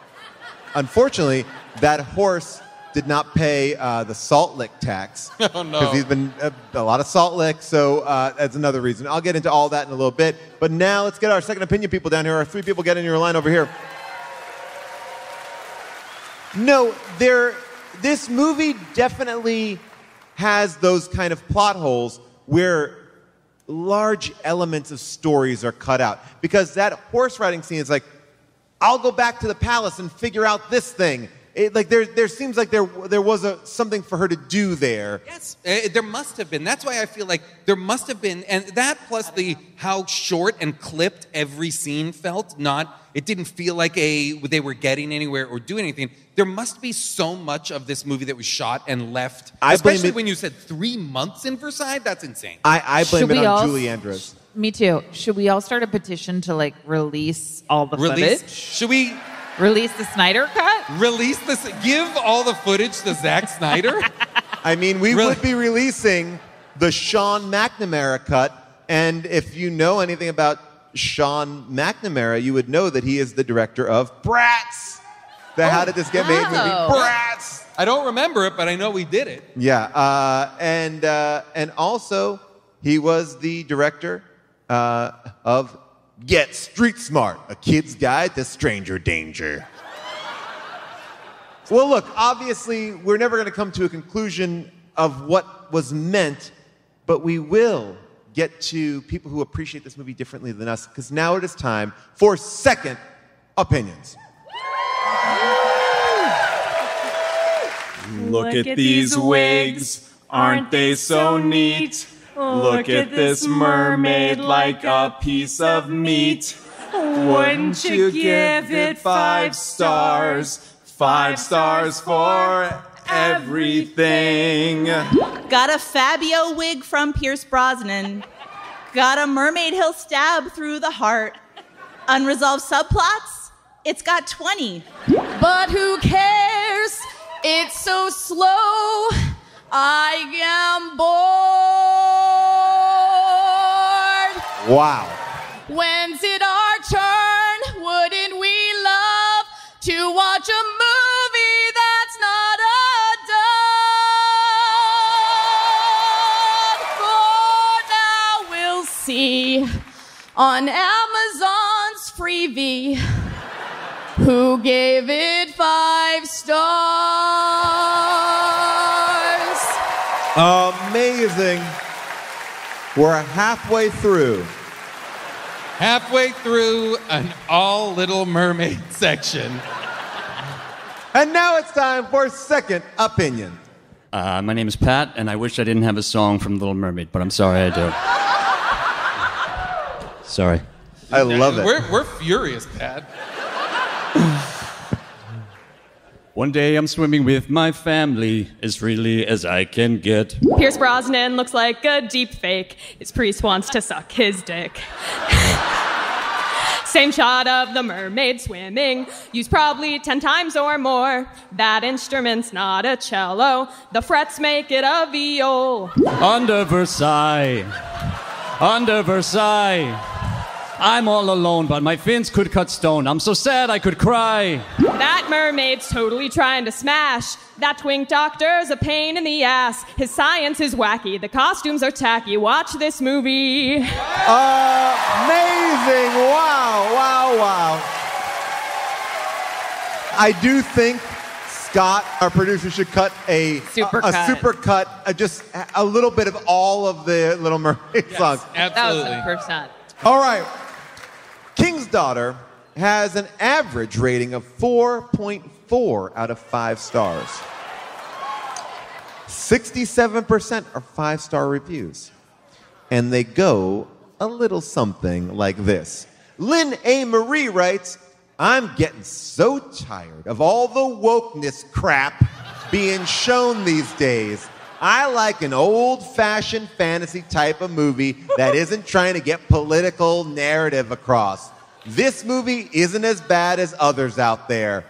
unfortunately, that horse did not pay uh, the salt lick tax. Oh, no. Because he's been uh, a lot of salt lick, so uh, that's another reason. I'll get into all that in a little bit. But now let's get our second opinion people down here. Our three people get in your line over here. No, there. This movie definitely has those kind of plot holes where large elements of stories are cut out. Because that horse riding scene is like, I'll go back to the palace and figure out this thing. It, like there, there seems like there, there was a, something for her to do there. Yes, it, there must have been. That's why I feel like there must have been, and that plus the how short and clipped every scene felt. Not, it didn't feel like a they were getting anywhere or doing anything. There must be so much of this movie that was shot and left. I especially when you said three months in Versailles, that's insane. I, I blame Should it on all, Julie Andrews. Sh- me too. Should we all start a petition to like release all the release? footage? Should we? Release the Snyder cut? Release this. Give all the footage to Zack Snyder? I mean, we really? would be releasing the Sean McNamara cut. And if you know anything about Sean McNamara, you would know that he is the director of Bratz. The oh, How Did This Get Made movie? Bratz! I don't remember it, but I know we did it. Yeah. Uh, and, uh, and also, he was the director uh, of Get Street Smart, A Kid's Guide to Stranger Danger. Well, look, obviously, we're never going to come to a conclusion of what was meant, but we will get to people who appreciate this movie differently than us, because now it is time for Second Opinions. Look, Look at, at these wigs. Aren't they so neat? Look at this mermaid like a piece of meat. Wouldn't you give it five stars? Five stars for everything. Got a Fabio wig from Pierce Brosnan. Got a mermaid he'll stab through the heart. Unresolved subplots? It's got twenty. But who cares? It's so slow. I am bored. Wow. When's it our turn? Wouldn't we love to watch a movie that's not a dud? For now we'll see on Amazon's freebie who gave it five stars. Amazing. We're halfway through. Halfway through an all Little Mermaid section. And now it's time for Second Opinion. Uh, my name is Pat, and I wish I didn't have a song from Little Mermaid, but I'm sorry I do. Sorry. I love it. We're, we're furious, Pat. One day I'm swimming with my family, as freely as I can get. Pierce Brosnan looks like a deep fake. His priest wants to suck his dick. Same shot of the mermaid swimming, used probably ten times or more. That instrument's not a cello, the frets make it a viol. Under Versailles, under Versailles, I'm all alone, but my fins could cut stone. I'm so sad I could cry. That mermaid's totally trying to smash. That twink doctor's a pain in the ass. His science is wacky. The costumes are tacky. Watch this movie. Amazing. Wow, wow, wow. I do think Scott, our producer, should cut a super a, a cut, super cut uh, just a little bit of all of the Little Mermaid yes, songs. Absolutely. one thousand percent. All right. King's Daughter has an average rating of four point four out of five stars. sixty-seven percent are five-star reviews. And they go a little something like this. Lynn A. Marie writes, I'm getting so tired of all the wokeness crap being shown these days. I like an old-fashioned fantasy type of movie that isn't trying to get political narrative across. This movie isn't as bad as others out there.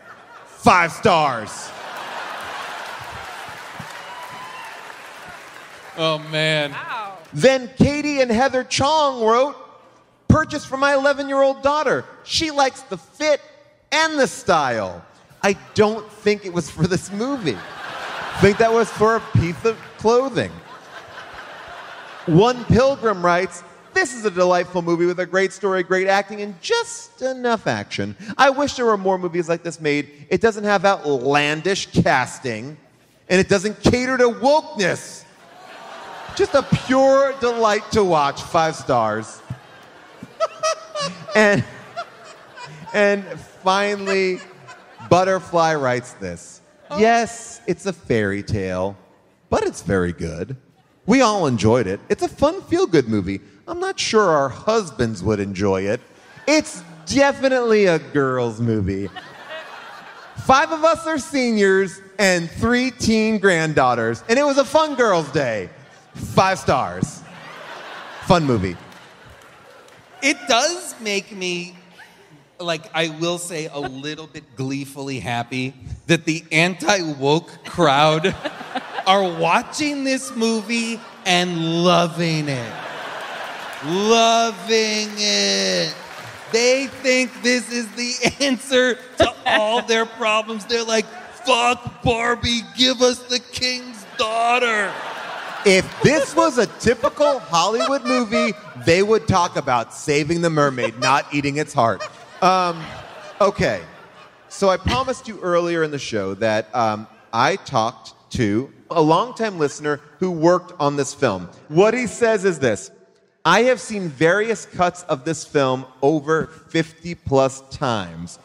Five stars. Oh, man. Wow. Then Katie and Heather Chong wrote, purchased for my eleven-year-old daughter. She likes the fit and the style. I don't think it was for this movie. I think that was for a piece of clothing. One Pilgrim writes, this is a delightful movie with a great story, great acting, and just enough action. I wish there were more movies like this made. It doesn't have outlandish casting, and it doesn't cater to wokeness. Just a pure delight to watch. Five stars. And, and finally, Butterfly writes this. Yes, it's a fairy tale, but it's very good. We all enjoyed it. It's a fun, feel-good movie. I'm not sure our husbands would enjoy it. It's definitely a girls' movie. Five of us are seniors and three teen granddaughters, and it was a fun girls' day. Five stars. Fun movie. It does make me, like, I will say a little bit gleefully happy that the anti-woke crowd are watching this movie and loving it. Loving it. They think this is the answer to all their problems. They're like, fuck Barbie, give us the King's Daughter. If this was a typical Hollywood movie, they would talk about saving the mermaid, not eating its heart. Um, okay. So I promised you earlier in the show that um, I talked to a longtime listener who worked on this film. What he says is this. I have seen various cuts of this film over fifty plus times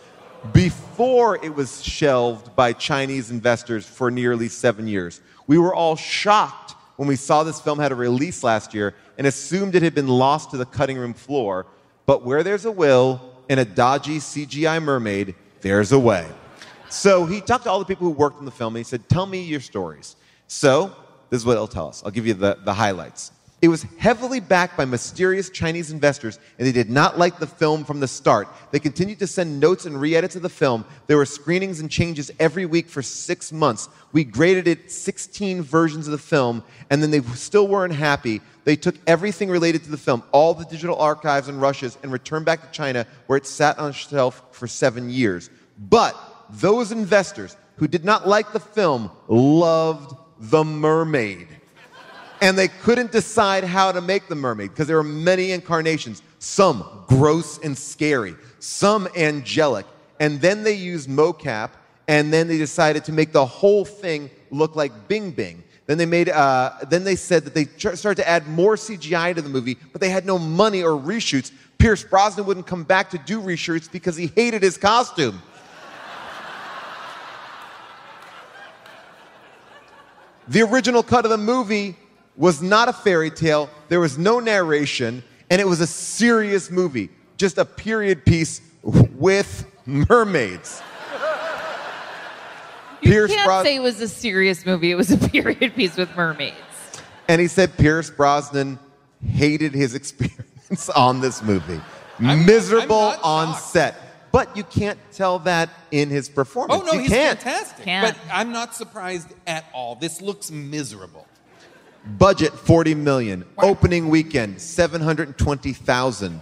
before it was shelved by Chinese investors for nearly seven years. We were all shocked when we saw this film had a release last year and assumed it had been lost to the cutting room floor. But where there's a will and a dodgy C G I mermaid, there's a way. So he talked to all the people who worked on the film and he said, tell me your stories. So this is what he'll tell us. I'll give you the, the highlights. It was heavily backed by mysterious Chinese investors, and they did not like the film from the start. They continued to send notes and re-edits of the film. There were screenings and changes every week for six months. We graded it sixteen versions of the film, and then they still weren't happy. They took everything related to the film, all the digital archives and rushes, and returned back to China, where it sat on a shelf for seven years. But those investors who did not like the film loved The Mermaid. And they couldn't decide how to make the mermaid because there were many incarnations, some gross and scary, some angelic. And then they used mocap, and then they decided to make the whole thing look like Bingbing. Then they made. Uh, then they said that they started to add more C G I to the movie, but they had no money or reshoots. Pierce Brosnan wouldn't come back to do reshoots because he hated his costume. The original cut of the movie was not a fairy tale, there was no narration, and it was a serious movie, just a period piece with mermaids. You Pierce can't Bros- say it was a serious movie, it was a period piece with mermaids. And he said Pierce Brosnan hated his experience on this movie. I'm, Miserable I'm on shocked. set. But you can't tell that in his performance. Oh no, you he's can't. fantastic. Can't. But I'm not surprised at all. This looks miserable. Budget, forty million dollars. Wow. Opening weekend, seven hundred twenty thousand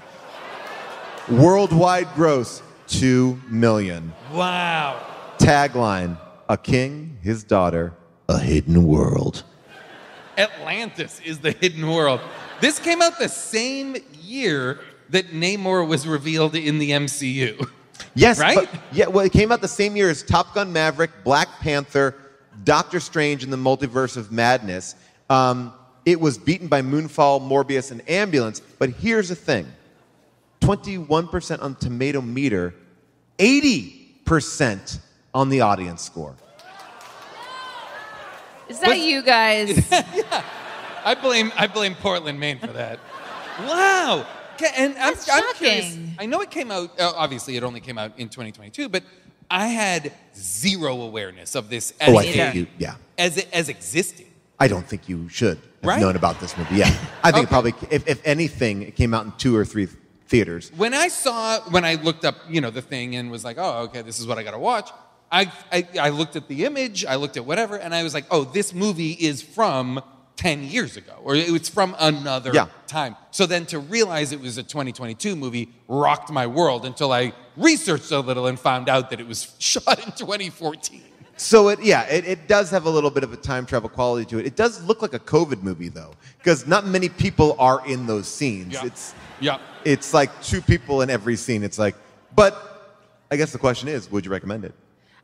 dollars. Worldwide gross, two million dollars. Wow. Tagline, a king, his daughter, a hidden world. Atlantis is the hidden world. This came out the same year that Namor was revealed in the M C U. Yes. Right? But, yeah, well, it came out the same year as Top Gun Maverick, Black Panther, Doctor Strange, and the Multiverse of Madness. Um, it was beaten by Moonfall, Morbius, and Ambulance. But here's the thing. twenty-one percent on Tomato Meter, eighty percent on the audience score. Is that but, you guys? Yeah. I blame, I blame Portland, Maine for that. Wow. And I'm, I'm curious. I know it came out, obviously it only came out in twenty twenty-two, but I had zero awareness of this as, oh, I think you, yeah. as, it, as existing. I don't think you should have right? known about this movie. Yeah, I think okay. it probably, if, if anything, it came out in two or three theaters. When I saw, when I looked up, you know, the thing and was like, oh, okay, this is what I got to watch. I, I, I looked at the image, I looked at whatever, and I was like, oh, this movie is from ten years ago, or it's from another yeah. time. So then to realize it was a twenty twenty-two movie rocked my world until I researched a little and found out that it was shot in twenty fourteen. So, it, yeah, it, it does have a little bit of a time travel quality to it. It does look like a COVID movie, though, because not many people are in those scenes. Yeah. It's, yeah. it's like two people in every scene. It's like, but I guess the question is, would you recommend it?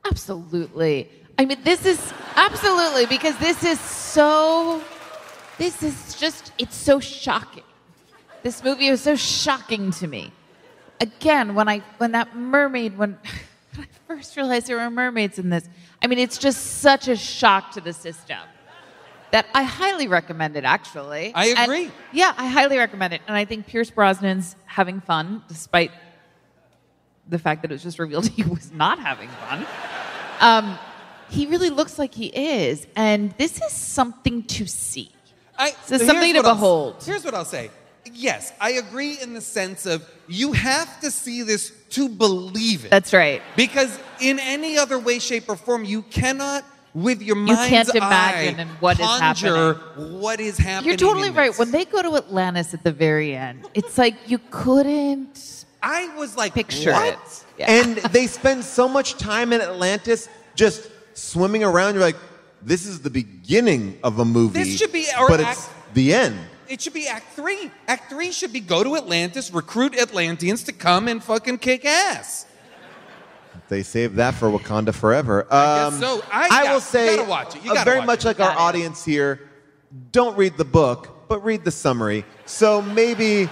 Absolutely. I mean, this is, absolutely, because this is so, this is just, it's so shocking. This movie was so shocking to me. Again, when I, when that mermaid, when, when I first realized there were mermaids in this, I mean, it's just such a shock to the system that I highly recommend it, actually. I agree. And, yeah, I highly recommend it. And I think Pierce Brosnan's having fun, despite the fact that it was just revealed he was not having fun. Um, he really looks like he is, and this is something to see. I, so something to behold. I'll, here's what I'll say. Yes, I agree in the sense of you have to see this to believe it. That's right. Because in any other way, shape, or form, you cannot, with your mind's eye, you can't imagine eye, what conjure is happening. What is happening. You're totally right. When they go to Atlantis at the very end, it's like you couldn't. I was like, picture what? It. Yeah. And they spend so much time in Atlantis just swimming around. You're like, this is the beginning of a movie. This should be our but act, it's the end. It should be act three. Act three should be go to Atlantis, recruit Atlanteans to come and fucking kick ass. They saved that for Wakanda Forever. Um, I guess so. I, I got, will say, you gotta watch it. You gotta uh, very watch much it. Like our audience here, don't read the book, but read the summary. So maybe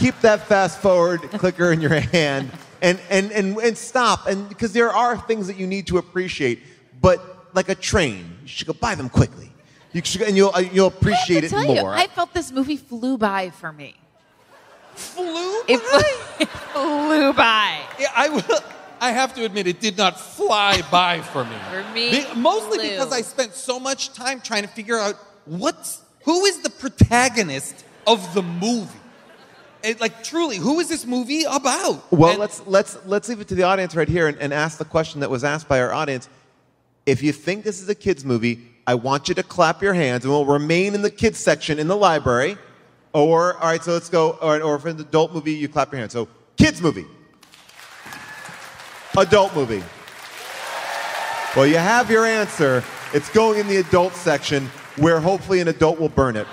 keep that fast forward clicker in your hand and, and, and, and stop. And because there are things that you need to appreciate, but like a train, you should go buy them quickly. You should, and you'll, you'll appreciate I have to tell it more. You, I felt this movie flew by for me. Flew by? It flew, it flew by. Yeah, I will. I have to admit, it did not fly by for me. For me, Be, mostly flew. Because I spent so much time trying to figure out what's who is the protagonist of the movie. It, like, truly, who is this movie about? Well, and let's let's let's leave it to the audience right here and, and ask the question that was asked by our audience. If you think this is a kids' movie, I want you to clap your hands, and we'll remain in the kids' section in the library. Or, all right, so let's go. Or, or for an adult movie, you clap your hands. So, kids' movie, adult movie. Well, you have your answer. It's going in the adult section, where hopefully an adult will burn it.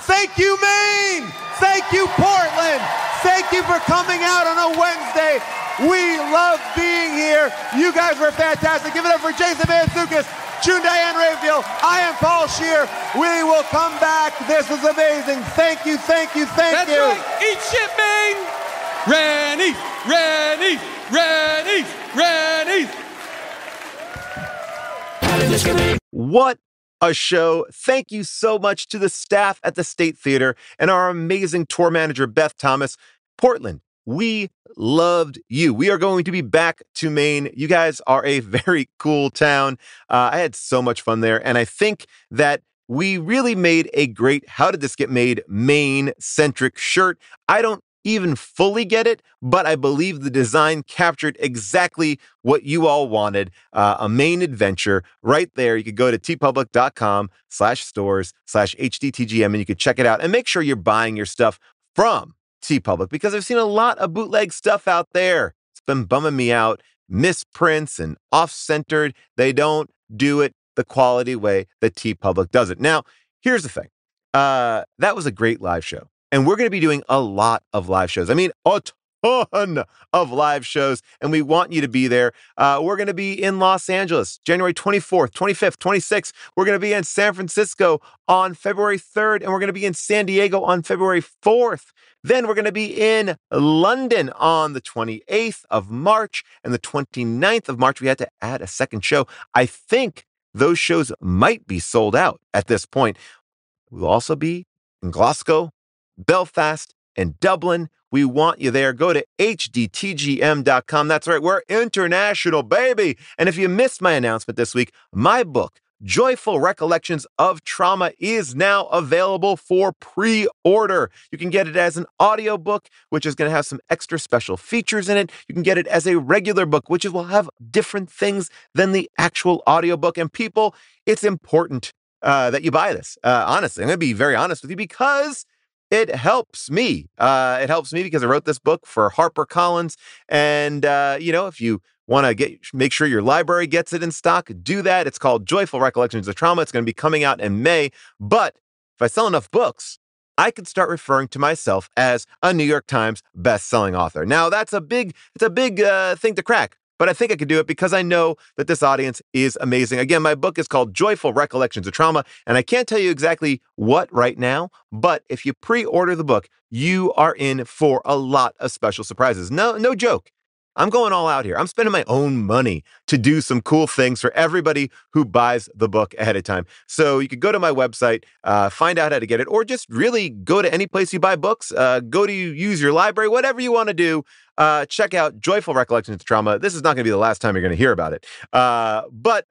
Thank you, Maine! Thank you, Portland! Thank you for coming out on a Wednesday. We love being here. You guys were fantastic. Give it up for Jason Manzoukas, June Diane Raphael. I am Paul Scheer. We will come back. This was amazing. Thank you, thank you, thank That's you. That's right. Eat shit, Maine! Renys! Renys! Renys! Renys! What? A show. Thank you so much to the staff at the State Theater and our amazing tour manager, Beth Thomas. Portland, we loved you. We are going to be back to Maine. You guys are a very cool town. Uh, I had so much fun there. And I think that we really made a great How Did This Get Made Maine-centric shirt. I don't even fully get it, but I believe the design captured exactly what you all wanted, uh, a Maine adventure right there. You could go to tpublic.com slash stores slash hdtgm and you could check it out and make sure you're buying your stuff from TeePublic because I've seen a lot of bootleg stuff out there. It's been bumming me out. Misprints and off-centered. They don't do it the quality way that TeePublic does it. Now, here's the thing. Uh, that was a great live show. And we're going to be doing a lot of live shows. I mean, a ton of live shows, and we want you to be there. Uh, we're going to be in Los Angeles, January twenty-fourth, twenty-fifth, twenty-sixth. We're going to be in San Francisco on February third, and we're going to be in San Diego on February fourth. Then we're going to be in London on the twenty-eighth of March and the twenty-ninth of March. We had to add a second show. I think those shows might be sold out at this point. We'll also be in Glasgow, Belfast, and Dublin. We want you there. Go to h d t g m dot com. That's right. We're international, baby. And if you missed my announcement this week, my book, Joyful Recollections of Trauma, is now available for pre-order. You can get it as an audiobook, which is going to have some extra special features in it. You can get it as a regular book, which will have different things than the actual audiobook. And people, it's important uh, that you buy this. Uh, honestly, I'm going to be very honest with you, because it helps me. Uh, it helps me because I wrote this book for HarperCollins. And, uh, you know, if you want to get make sure your library gets it in stock, do that. It's called Joyful Recollections of Trauma. It's going to be coming out in May. But if I sell enough books, I could start referring to myself as a New York Times best-selling author. Now, that's a big, it's a big uh, thing to crack. But I think I could do it because I know that this audience is amazing. Again, my book is called Joyful Recollections of Trauma, and I can't tell you exactly what right now, but if you pre-order the book, you are in for a lot of special surprises. No, no joke. I'm going all out here. I'm spending my own money to do some cool things for everybody who buys the book ahead of time. So you could go to my website, uh, find out how to get it, or just really go to any place you buy books, uh, go to use your library, whatever you want to do. Uh, check out Joyful Recollections of Trauma. This is not going to be the last time you're going to hear about it. Uh, but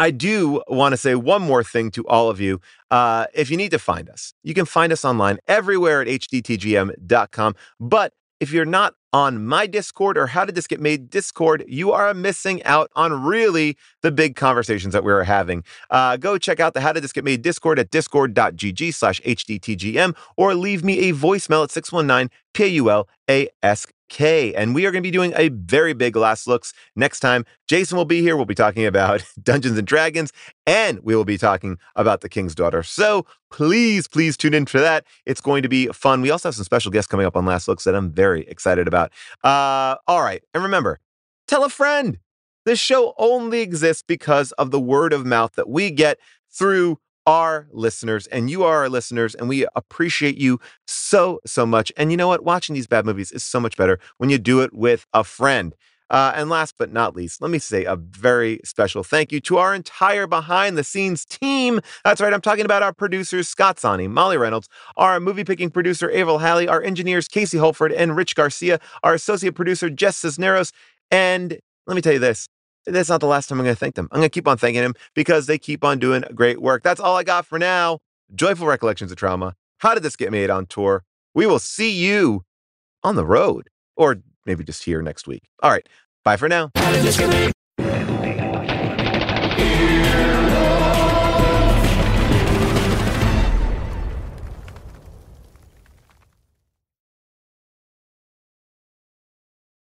I do want to say one more thing to all of you. Uh, if you need to find us, you can find us online everywhere at h d t g m dot com. But if you're not on my Discord or How Did This Get Made Discord, you are missing out on really the big conversations that we're having. Uh, go check out the How Did This Get Made Discord at discord dot g g slash h d t g m, or leave me a voicemail at six one nine P U L A S K. And we are going to be doing a very big last looks next time. Jason will be here. We'll be talking about Dungeons and Dragons, and we will be talking about The King's Daughter. So please, please tune in for that. It's going to be fun. We also have some special guests coming up on Last Looks that I'm very excited about. Uh, all right. And remember, tell a friend. This show only exists because of the word of mouth that we get through our listeners, and you are our listeners, and we appreciate you so, so much. And you know what? Watching these bad movies is so much better when you do it with a friend. Uh, and last but not least, let me say a very special thank you to our entire behind-the-scenes team. That's right, I'm talking about our producers, Scott Sonny, Molly Reynolds, our movie-picking producer, Avril Halley, our engineers, Casey Holford and Rich Garcia, our associate producer, Jess Cisneros. And let me tell you this, that's not the last time I'm going to thank them. I'm going to keep on thanking them because they keep on doing great work. That's all I got for now. Joyful Recollections of Trauma. How Did This Get Made on tour? We will see you on the road, or maybe just here next week. All right. Bye for now.